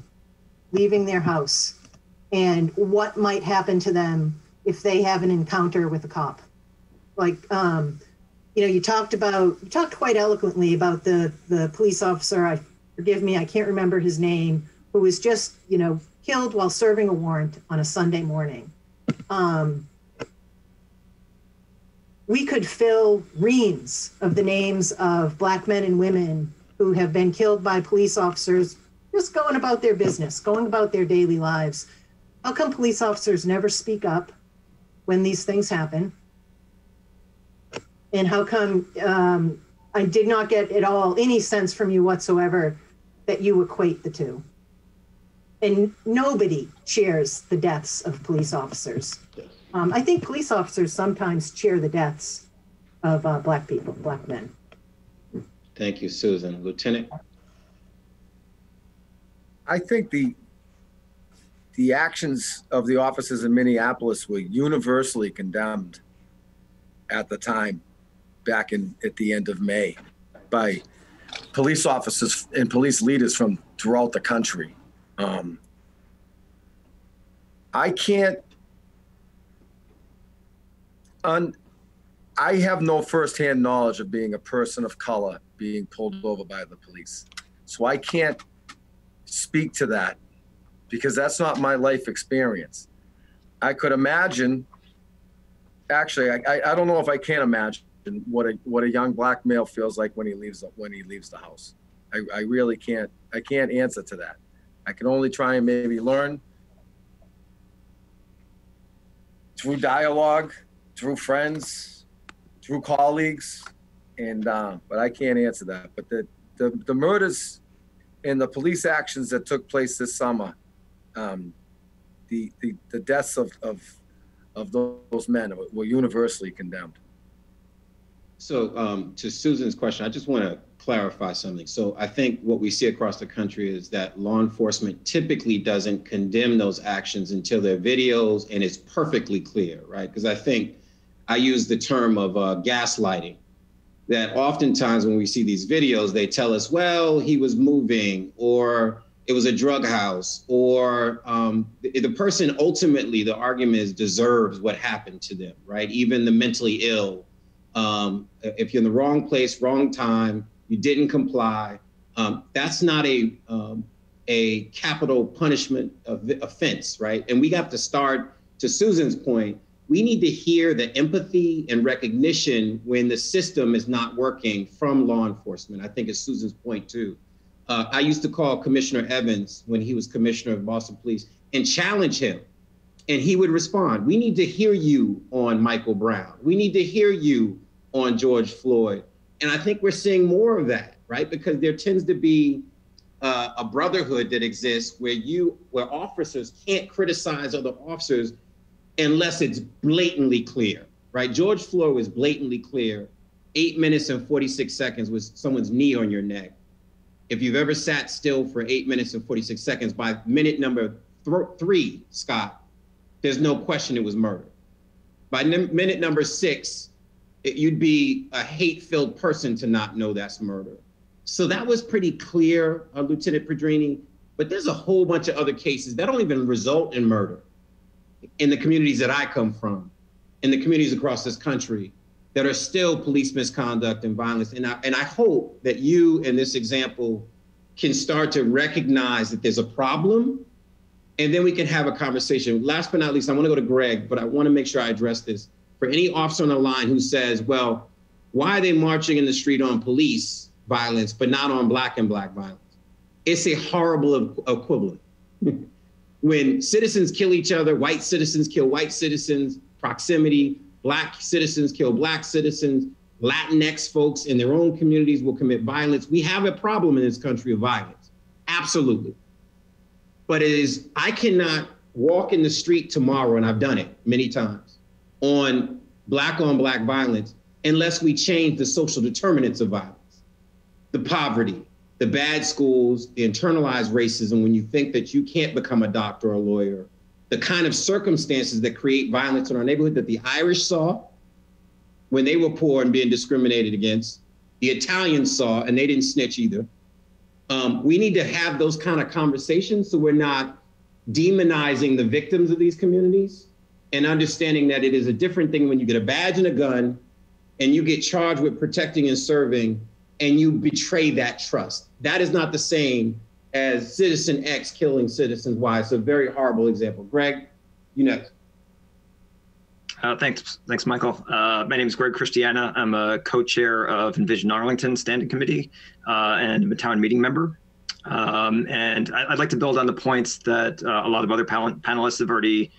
leaving their house and what might happen to them if they have an encounter with a cop? Like, you know, you talked quite eloquently about the police officer, forgive me, I can't remember his name, who was just, you know, killed while serving a warrant on a Sunday morning. We could fill reams of the names of Black men and women who have been killed by police officers just going about their business, going about their daily lives. How come police officers never speak up when these things happen? And how come I did not get at all any sense from you whatsoever that you equate the two. And nobody shares the deaths of police officers. I think police officers sometimes share the deaths of Black people, Black men. Thank you, Susan. Lieutenant? I think the actions of the officers in Minneapolis were universally condemned at the time, back in at the end of May, by police officers and police leaders from throughout the country. I can't, I have no firsthand knowledge of being a person of color being pulled over by the police. So I can't speak to that because that's not my life experience. I could imagine, actually, I don't know if I can imagine what a young Black male feels like when he leaves the house. I really can't, I can't answer to that. I can only try and maybe learn through dialogue, through friends, through colleagues, and but I can't answer that. But the murders and the police actions that took place this summer, the deaths of those men were universally condemned. So to Susan's question, I just want to clarify something. So I think what we see across the country is that law enforcement typically doesn't condemn those actions until their videos and it's perfectly clear, right? Because I think I use the term of gaslighting, that oftentimes when we see these videos, they tell us, well, he was moving or it was a drug house or the person ultimately, the argument is deserves what happened to them, right? Even the mentally ill. If you're in the wrong place, wrong time, you didn't comply, that's not a capital punishment offense, right? And we have to start, to Susan's point, we need to hear the empathy and recognition when the system is not working from law enforcement. I think it's Susan's point too. I used to call Commissioner Evans when he was commissioner of Boston Police and challenge him. And he would respond, we need to hear you on Michael Brown. We need to hear you on George Floyd. And I think we're seeing more of that, right? Because there tends to be a brotherhood that exists where officers can't criticize other officers unless it's blatantly clear, right? George Floyd was blatantly clear. 8 minutes and 46 seconds was someone's knee on your neck. If you've ever sat still for 8 minutes and 46 seconds, by minute number three, Scott, there's no question it was murder. By minute number 6, you'd be a hate-filled person to not know that's murder. So that was pretty clear, Lieutenant Pedrini, but there's a whole bunch of other cases that don't even result in murder in the communities that I come from, in the communities across this country that are still police misconduct and violence. And I hope that you, in this example, can start to recognize that there's a problem. And then we can have a conversation. Last but not least, I want to go to Greg, but I want to make sure I address this. For any officer on the line who says, well, why are they marching in the street on police violence, but not on Black and Black violence? It's a horrible equivalent. When citizens kill each other, white citizens kill white citizens, proximity, Black citizens kill Black citizens, Latinx folks in their own communities will commit violence. We have a problem in this country of violence, absolutely. But it is, I cannot walk in the street tomorrow, and I've done it many times, on Black violence, unless we change the social determinants of violence, the poverty, the bad schools, the internalized racism when you think that you can't become a doctor or a lawyer, the kind of circumstances that create violence in our neighborhood that the Irish saw when they were poor and being discriminated against, the Italians saw, and they didn't snitch either. We need to have those kind of conversations so we're not demonizing the victims of these communities and understanding that it is a different thing when you get a badge and a gun and you get charged with protecting and serving and you betray that trust. That is not the same as Citizen X killing Citizen Y. It's a very horrible example. Greg, you next. Thanks, Michael. My name is Greg Christiana. I'm a co-chair of Envision Arlington Standing Committee and a town meeting member. And I'd like to build on the points that a lot of other panelists have already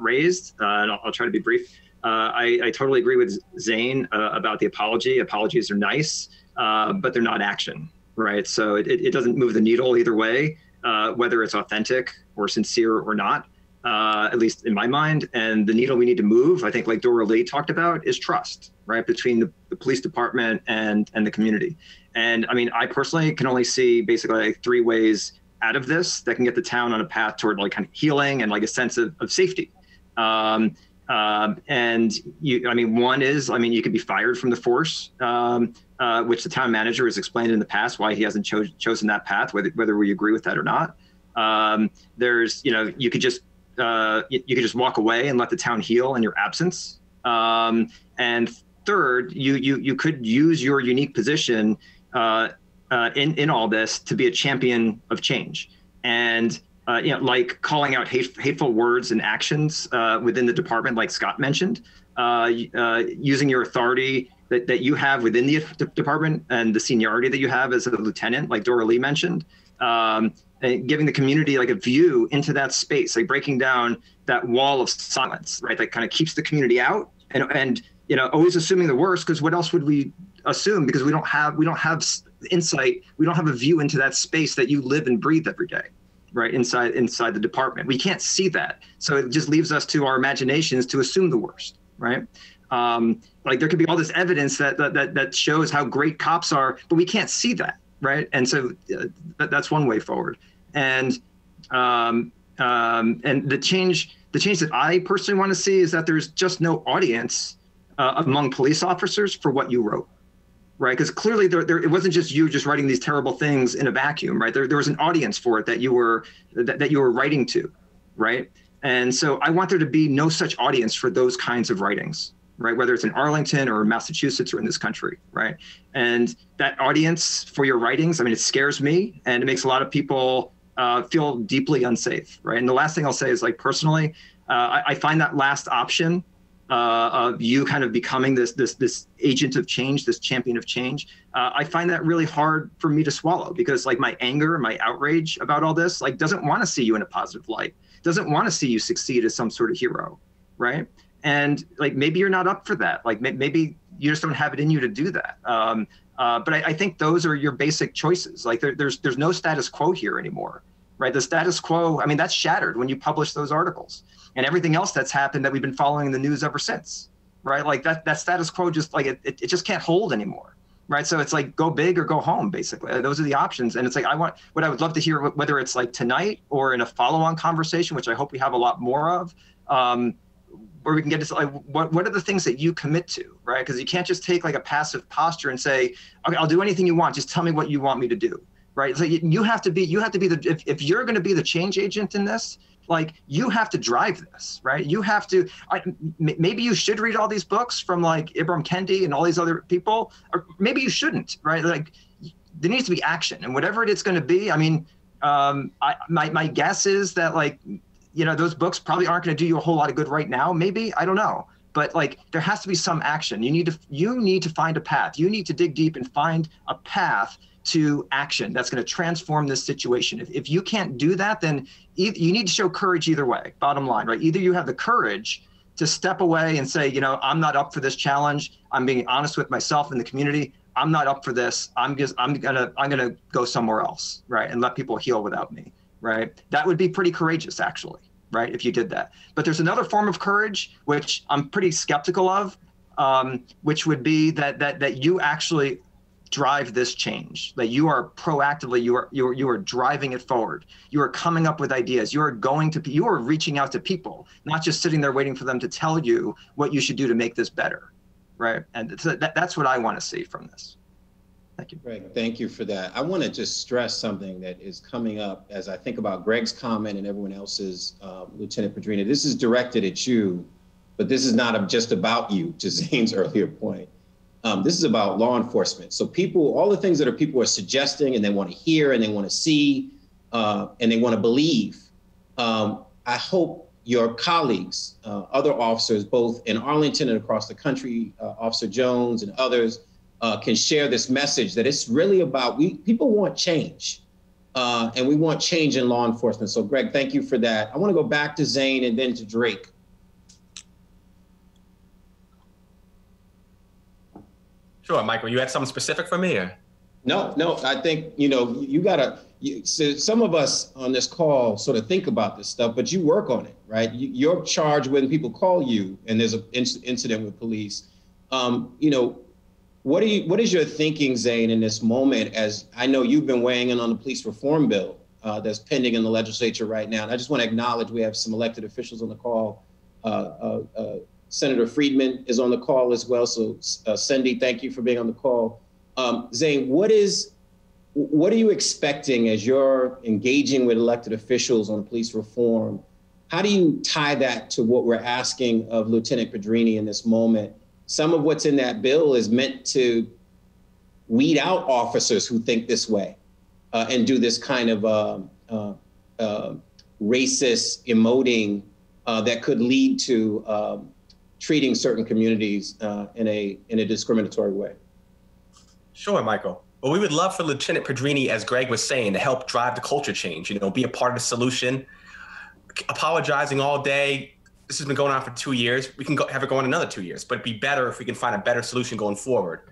raised, and I'll try to be brief. I totally agree with Zane about the apology. Apologies are nice, but they're not action. right? So it doesn't move the needle either way, whether it's authentic or sincere or not, at least in my mind. And the needle we need to move, I think, like Dora Lee talked about, is trust, right, between the police department and the community. And I mean, I personally can only see basically like three ways out of this that can get the town on a path toward like kind of healing and like a sense of safety. One is, you could be fired from the force, which the town manager has explained in the past why he hasn't chosen that path, whether we agree with that or not. You could just walk away and let the town heal in your absence. And third, you could use your unique position in all this to be a champion of change. And like calling out hateful words and actions within the department, like Scott mentioned, using your authority that you have within the department and the seniority that you have as a lieutenant, like Dora Lee mentioned, and giving the community like a view into that space, like breaking down that wall of silence, right? That kind of keeps the community out, and always assuming the worst, because what else would we assume? Because we don't have insight, we don't have a view into that space that you live and breathe every day. Right, inside the department. We can't see that. So it just leaves us to our imaginations to assume the worst, right? Like there could be all this evidence that shows how great cops are, but we can't see that, right? And so that's one way forward. And the change that I personally want to see is that there's just no audience among police officers for what you wrote. Right, because clearly there it wasn't just you just writing these terrible things in a vacuum, right? There was an audience for it that you were writing to, right? And so I want there to be no such audience for those kinds of writings, right? Whether it's in Arlington or Massachusetts or in this country, right? And that audience for your writings, it scares me, and it makes a lot of people feel deeply unsafe, right? And the last thing I'll say is, like, personally, I find that last option of you kind of becoming this agent of change, this champion of change, I find that really hard for me to swallow, because like my anger, my outrage about all this, like doesn't want to see you in a positive light, doesn't want to see you succeed as some sort of hero, right? And like maybe you're not up for that, like maybe you just don't have it in you to do that. But I think those are your basic choices. Like there's no status quo here anymore, right? The status quo, that's shattered when you publish those articles. And everything else that's happened that we've been following in the news ever since, right? Like that status quo just like it just can't hold anymore, right? So it's like go big or go home, basically. Those are the options, and it's like what I would love to hear, whether it's like tonight or in a follow-on conversation, which I hope we have a lot more of, where we can get to like what are the things that you commit to, right? Because you can't just take like a passive posture and say, okay, I'll do anything you want, just tell me what you want me to do, right? So you have to be the if you're going to be the change agent in this. Like you have to drive this, right? You have to. Maybe you should read all these books from like Ibram Kendi and all these other people, or maybe you shouldn't, right? Like there needs to be action, and whatever it's going to be. My guess is that like those books probably aren't going to do you a whole lot of good right now. Maybe, I don't know, but like there has to be some action. You need to find a path. You need to dig deep and find a path to action that's going to transform this situation. If you can't do that, then you need to show courage either way, bottom line, right? Either you have the courage to step away and say, I'm not up for this challenge. I'm being honest with myself and the community. I'm not up for this. I'm gonna go somewhere else, right? And let people heal without me, right? That would be pretty courageous, actually, right? If you did that. But there's another form of courage, which I'm pretty skeptical of, which would be that you actually drive this change, that you are proactively, you are driving it forward. You are coming up with ideas. You are reaching out to people, not just sitting there waiting for them to tell you what you should do to make this better, right? And so that's what I want to see from this. Thank you. Greg, thank you for that. I want to just stress something that is coming up as I think about Greg's comment and everyone else's, Lieutenant Padrina. This is directed at you, but this is not just about you, to Zane's earlier point. This is about law enforcement. So people, all the things that people are suggesting and they want to hear and they want to see and they want to believe. I hope your colleagues, other officers, both in Arlington and across the country, Officer Jones and others, can share this message that it's really about, people want change and we want change in law enforcement. So Greg, thank you for that. I want to go back to Zane and then to Drake. Sure, Michael, you had something specific for me? Or? No, I think, you gotta, so some of us on this call sort of think about this stuff, but you work on it, right? You're charged when people call you and there's an incident with police. What is your thinking, Zane, in this moment, as I know you've been weighing in on the police reform bill that's pending in the legislature right now? And I just want to acknowledge we have some elected officials on the call. Senator Friedman is on the call as well. So Cindy, thank you for being on the call. Zane, what are you expecting as you're engaging with elected officials on police reform? How do you tie that to what we're asking of Lieutenant Pedrini in this moment? Some of what's in that bill is meant to weed out officers who think this way and do this kind of racist emoting that could lead to treating certain communities in a discriminatory way. Sure, Michael. Well, we would love for Lieutenant Pedrini, as Greg was saying, to help drive the culture change, be a part of the solution. Apologizing all day, this has been going on for 2 years. We can have it go on another 2 years, but it'd be better if we can find a better solution going forward.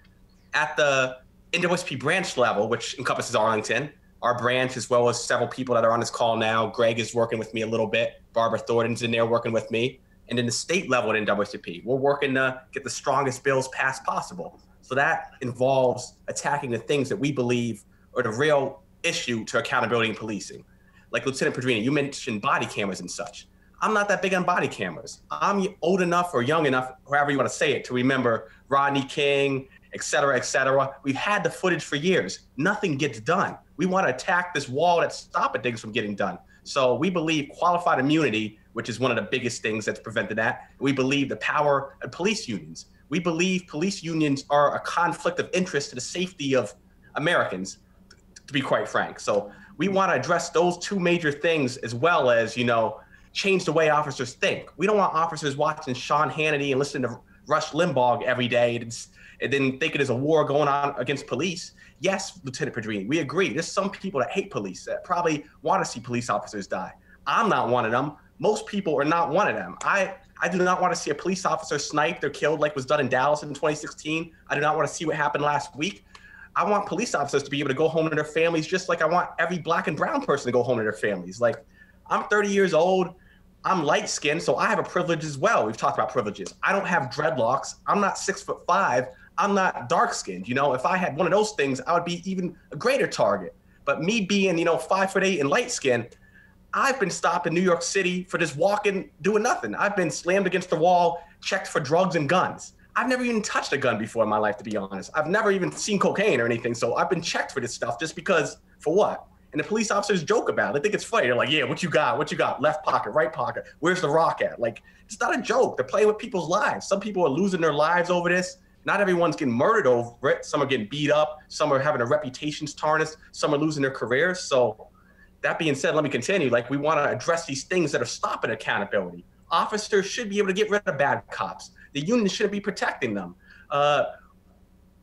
At the NAACP branch level, which encompasses Arlington, our branch, as well as several people that are on this call now, Greg is working with me a little bit, Barbara Thornton's in there working with me, and then the state level at NAACP, we're working to get the strongest bills passed possible. So that involves attacking the things that we believe are the real issue to accountability and policing. Like Lieutenant Pedrini, you mentioned body cameras and such. I'm not that big on body cameras. I'm old enough or young enough, however you want to say it, to remember Rodney King, et cetera, et cetera. We've had the footage for years. Nothing gets done. We want to attack this wall that's stopping things from getting done. So we believe qualified immunity, which is one of the biggest things that's prevented that. We believe the power of police unions. We believe police unions are a conflict of interest to the safety of Americans, to be quite frank. So we want to address those two major things, as well as, change the way officers think. We don't want officers watching Sean Hannity and listening to Rush Limbaugh every day and then thinking there's a war going on against police. Yes, Lieutenant Pedrini, we agree. There's some people that hate police that probably want to see police officers die. I'm not one of them. Most people are not one of them. I do not want to see a police officer sniped or killed like was done in Dallas in 2016. I do not want to see what happened last week. I want police officers to be able to go home to their families, just like I want every black and brown person to go home to their families. Like, I'm 30 years old. I'm light skinned, so I have a privilege as well. We've talked about privileges. I don't have dreadlocks. I'm not 6'5". I'm not dark skinned. If I had one of those things, I would be even a greater target. But me being, 5'8" and light skinned, I've been stopped in New York City for just walking, doing nothing. I've been slammed against the wall, checked for drugs and guns. I've never even touched a gun before in my life, to be honest. I've never even seen cocaine or anything. So I've been checked for this stuff just because, for what? And the police officers joke about it. They think it's funny. They're like, yeah, what you got? Left pocket, right pocket. Where's the rock at? Like, it's not a joke. They're playing with people's lives. Some people are losing their lives over this. Not everyone's getting murdered over it. Some are getting beat up. Some are having their reputations tarnished. Some are losing their careers. So that being said, let me continue. Like, we want to address these things that are stopping accountability. Officers should be able to get rid of bad cops. The union shouldn't be protecting them.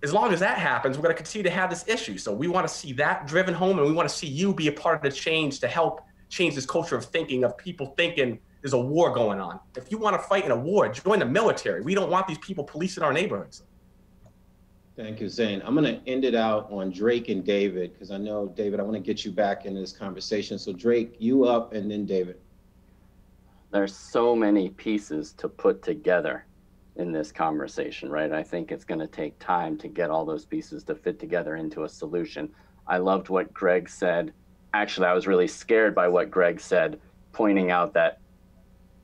As long as that happens, we're going to continue to have this issue. So we want to see that driven home, and we want to see you be a part of the change to help change this culture of thinking, of people thinking there's a war going on. If you want to fight in a war, join the military. We don't want these people policing our neighborhoods. Thank you, Zane. I'm going to end it out on Drake and David, because I know, David, I want to get you back into this conversation. So Drake, you up, and then David. There's so many pieces to put together in this conversation, right? I think it's going to take time to get all those pieces to fit together into a solution. I loved what Greg said. Actually, I was really scared by what Greg said, pointing out that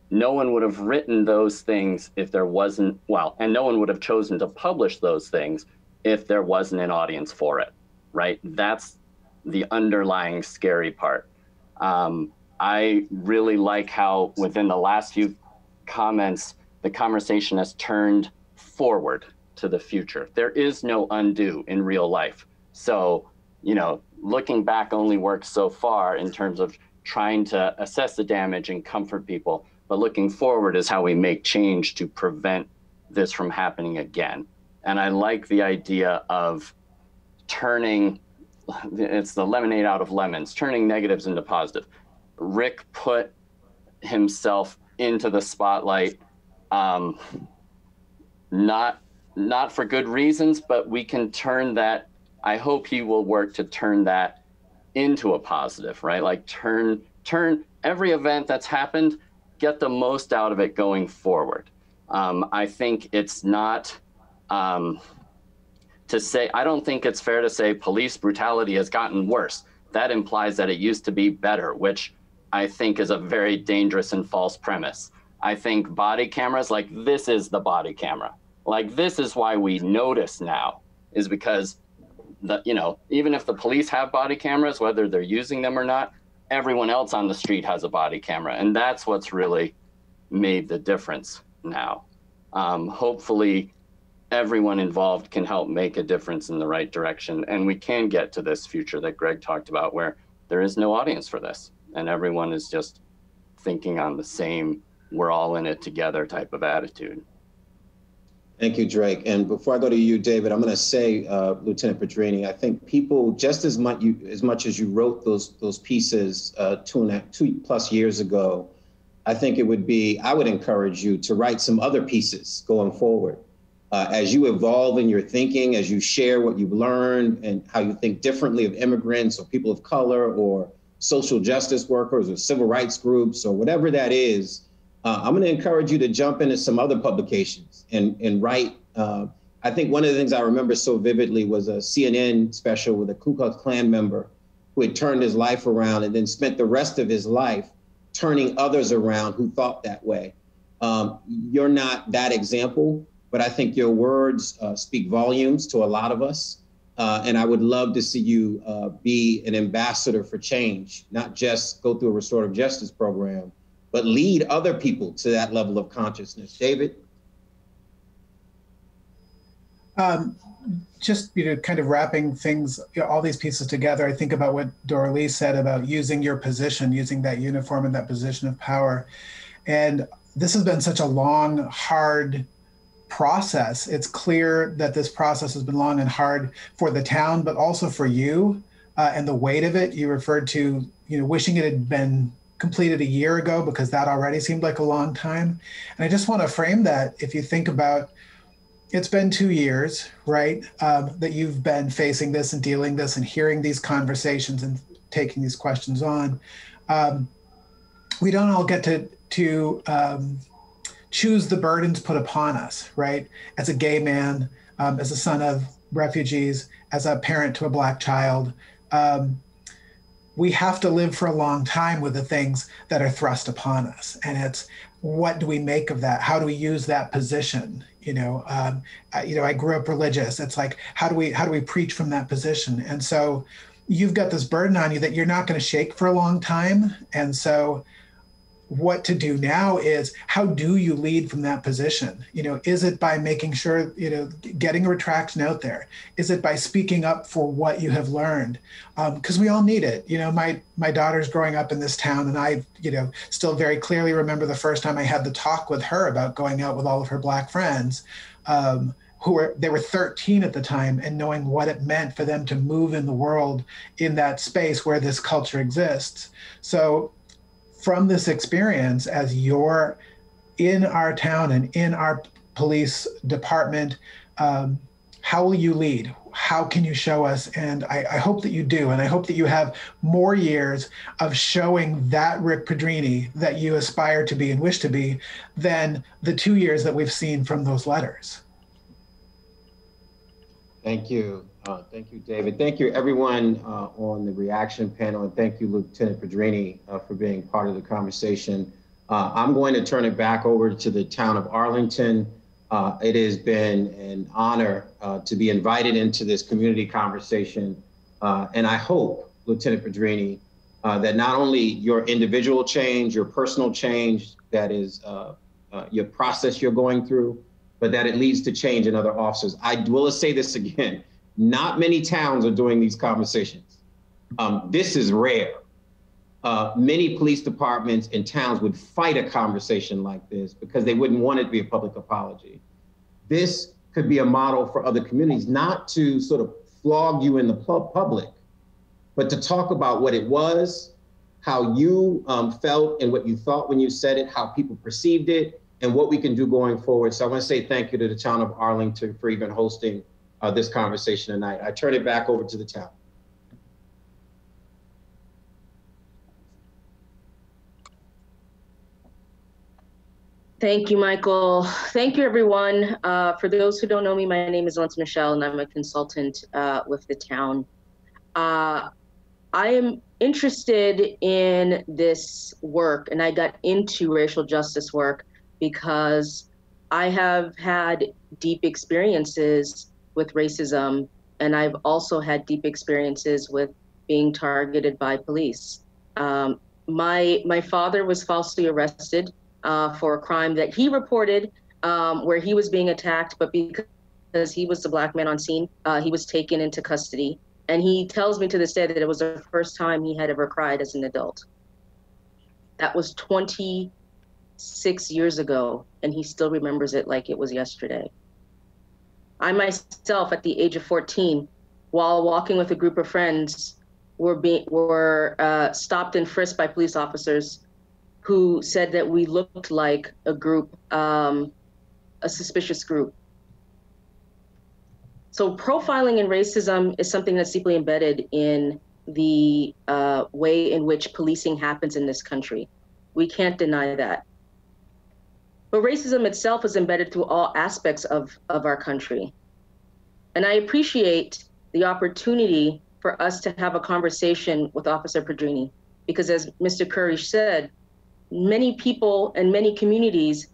no one would have written those things if there wasn't, and no one would have chosen to publish those things if there wasn't an audience for it, right? That's the underlying scary part. I really like how within the last few comments, the conversation has turned forward to the future. There is no undo in real life. So, looking back only works so far in terms of trying to assess the damage and comfort people, but looking forward is how we make change to prevent this from happening again. And I like the idea of turning, it's the lemonade out of lemons, turning negatives into positive. Rick put himself into the spotlight, not for good reasons, but we can turn that I hope he will work to turn that into a positive, right? Like turn every event that's happened, get the most out of it going forward. I think it's not to say, I don't think it's fair to say police brutality has gotten worse. That implies that it used to be better, which I think is a very dangerous and false premise. I think body cameras, like this is the body camera. Like this is why we notice now, is because even if the police have body cameras, whether they're using them or not, everyone else on the street has a body camera. And that's what's really made the difference now. Hopefully everyone involved can help make a difference in the right direction. And we can get to this future that Greg talked about where there is no audience for this. And everyone is just thinking on the same, we're all in it together type of attitude. Thank you, Drake. And before I go to you, David, I'm going to say, Lieutenant Pedrini, I think people, just as much as you wrote those pieces two plus years ago, I think I would encourage you to write some other pieces going forward. As you evolve in your thinking, as you share what you've learned and how you think differently of immigrants or people of color or social justice workers or civil rights groups or whatever that is, I'm going to encourage you to jump into some other publications and write. I think one of the things I remember so vividly was a CNN special with a Ku Klux Klan member who had turned his life around and then spent the rest of his life turning others around who thought that way. You're not that example, but I think your words speak volumes to a lot of us. And I would love to see you be an ambassador for change, not just go through a restorative justice program, but lead other people to that level of consciousness. David? Just kind of wrapping things, all these pieces together, I think about what Doralise said about using your position, using that uniform and that position of power. And this has been such a long, hard process. It's clear that this process has been long and hard for the town, but also for you and the weight of it. You referred to, wishing it had been completed a year ago, because that already seemed like a long time. And I just want to frame that. If you think about, it's been 2 years, right, that you've been facing this and dealing this and hearing these conversations and taking these questions on. We don't all get to choose the burdens put upon us, right? As a gay man, as a son of refugees, as a parent to a Black child, we have to live for a long time with the things that are thrust upon us. And it's, what do we make of that? How do we use that position? I grew up religious. It's like, how do we preach from that position? And so you've got this burden on you that you're not going to shake for a long time. And so what to do now is, how do you lead from that position? Is it by making sure, getting a retraction out there? Is it by speaking up for what you have learned? Because we all need it. My daughter's growing up in this town, and I, still very clearly remember the first time I had the talk with her about going out with all of her Black friends, they were 13 at the time, and knowing what it meant for them to move in the world in that space where this culture exists. So, from this experience, as you're in our town and in our police department, how will you lead? How can you show us? And I hope that you do. And I hope that you have more years of showing that Rick Pedrini that you aspire to be and wish to be than the 2 years that we've seen from those letters. Thank you. Thank you, David. Thank you, everyone on the reaction panel, and thank you, Lieutenant Pedrini, for being part of the conversation. I'm going to turn it back over to the town of Arlington. It has been an honor to be invited into this community conversation, and I hope, Lieutenant Pedrini, that not only your individual change, your personal change, that is your process you're going through, but that it leads to change in other officers. I will say this again. Not many towns are doing these conversations. This is rare. Many police departments and towns would fight a conversation like this because they wouldn't want it to be a public apology. This could be a model for other communities, not to sort of flog you in the public, but to talk about what it was, how you felt and what you thought when you said it, how people perceived it, and what we can do going forward. So I want to say thank you to the town of Arlington for even hosting this conversation tonight. I turn it back over to the town. Thank you, Michael. Thank you, everyone. For those who don't know me, my name is Lawrence Michelle, and I'm a consultant with the town. I am interested in this work, and I got into racial justice work because I have had deep experiences with racism, and I've also had deep experiences with being targeted by police. My father was falsely arrested for a crime that he reported where he was being attacked, but because he was the black man on scene, he was taken into custody. And he tells me to this day that it was the first time he had ever cried as an adult. That was 26 years ago, and he still remembers it like it was yesterday. I myself, at the age of 14, while walking with a group of friends, were stopped and frisked by police officers who said that we looked like a group, a suspicious group. So profiling and racism is something that's deeply embedded in the way in which policing happens in this country. We can't deny that. But racism itself is embedded through all aspects of our country. And I appreciate the opportunity for us to have a conversation with Officer Pedrini, because as Mr. Kurish said, many people and many communities,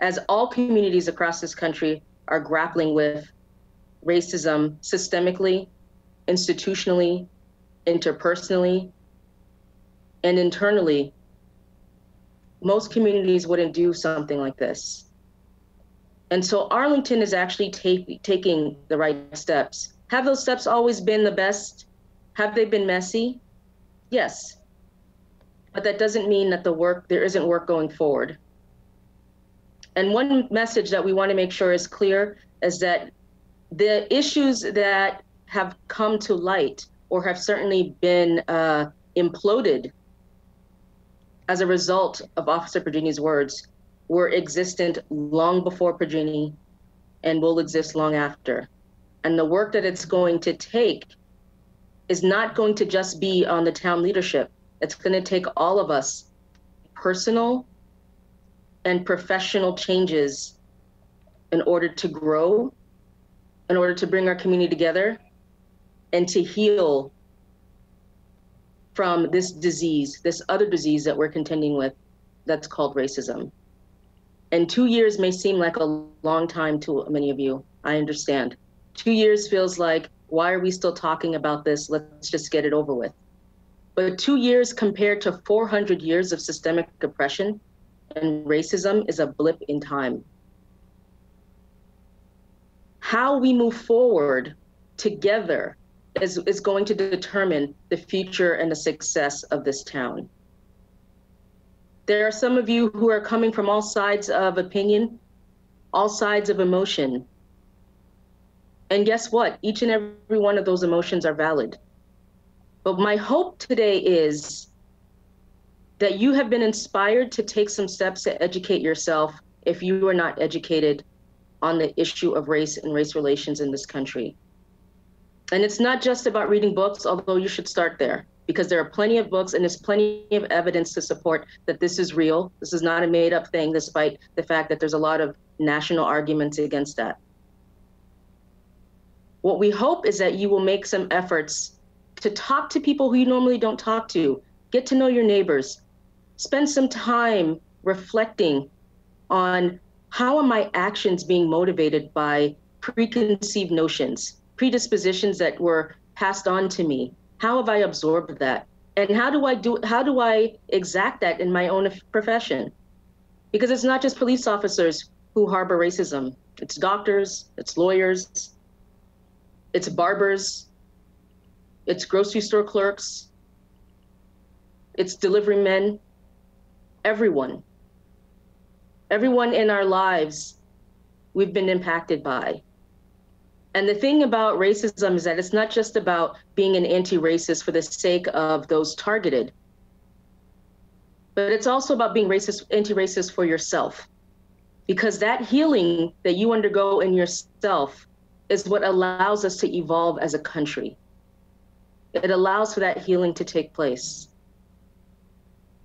as all communities across this country, are grappling with racism systemically, institutionally, interpersonally, and internally. Most communities wouldn't do something like this. And so Arlington is actually taking the right steps. Have those steps always been the best? Have they been messy? Yes. But that doesn't mean that there isn't work going forward. And one message that we want to make sure is clear is that the issues that have come to light or have certainly been imploded as a result of Officer Pedrini's words were existent long before Pedrini and will exist long after. And the work that it's going to take is not going to just be on the town leadership. It's going to take all of us, personal and professional changes, in order to grow, in order to bring our community together, and to heal from this disease, this other disease that we're contending with that's called racism. And 2 years may seem like a long time to many of you. I understand. 2 years feels like, why are we still talking about this? Let's just get it over with. But 2 years compared to 400 years of systemic oppression and racism is a blip in time. How we move forward together is going to determine the future and the success of this town. There are some of you who are coming from all sides of opinion, all sides of emotion. And guess what? Each and every one of those emotions are valid. But my hope today is that you have been inspired to take some steps to educate yourself if you are not educated on the issue of race and race relations in this country. And it's not just about reading books, although you should start there, because there are plenty of books and there's plenty of evidence to support that this is real. This is not a made up thing, despite the fact that there's a lot of national arguments against that. What we hope is that you will make some efforts to talk to people who you normally don't talk to, get to know your neighbors, spend some time reflecting on how are my actions being motivated by preconceived notions, predispositions that were passed on to me. How have I absorbed that? And how do I exact that in my own profession? Because it's not just police officers who harbor racism. It's doctors, it's lawyers, it's barbers, it's grocery store clerks, it's delivery men, everyone. Everyone in our lives we've been impacted by. And the thing about racism is that it's not just about being an anti-racist for the sake of those targeted, but it's also about being racist, anti-racist for yourself. Because that healing that you undergo in yourself is what allows us to evolve as a country. It allows for that healing to take place.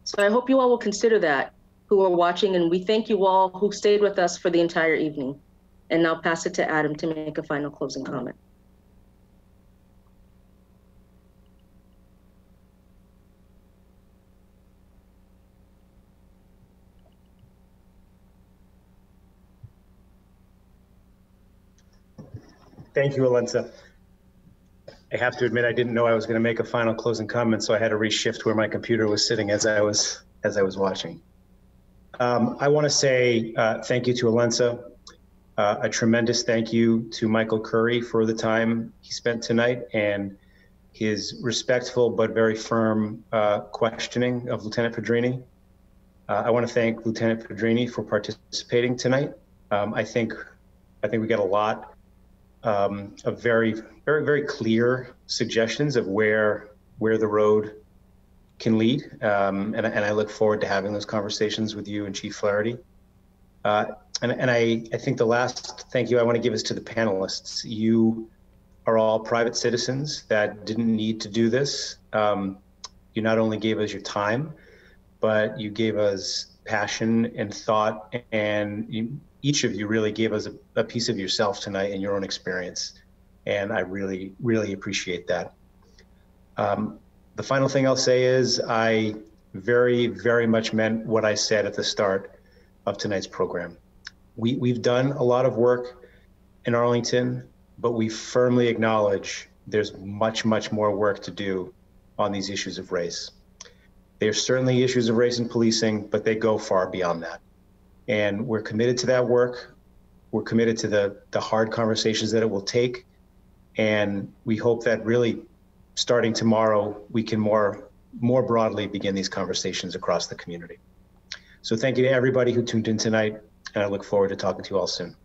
So I hope you all will consider that, who are watching, and we thank you all who stayed with us for the entire evening. And I'll pass it to Adam to make a final closing comment. Thank you, Alensa. I have to admit, I didn't know I was going to make a final closing comment, so I had to reshift where my computer was sitting as I was watching. I want to say thank you to Alensa. A tremendous thank you to Michael Curry for the time he spent tonight and his respectful but very firm questioning of Lieutenant Pedrini. I want to thank Lieutenant Pedrini for participating tonight. I think we got a lot of very, very, very clear suggestions of where the road can lead, and I look forward to having those conversations with you and Chief Flaherty. And I think the last thank you I want to give is to the panelists. You are all private citizens that didn't need to do this. You not only gave us your time, but you gave us passion and thought, and each of you really gave us a piece of yourself tonight and your own experience. And I really, really appreciate that. The final thing I'll say is I very, very much meant what I said at the start of tonight's program. We've done a lot of work in Arlington, but we firmly acknowledge there's much, much more work to do on these issues of race. There's certainly issues of race in policing, but they go far beyond that. And we're committed to that work. We're committed to the hard conversations that it will take. And we hope that really starting tomorrow, we can more broadly begin these conversations across the community. So thank you to everybody who tuned in tonight, and I look forward to talking to you all soon.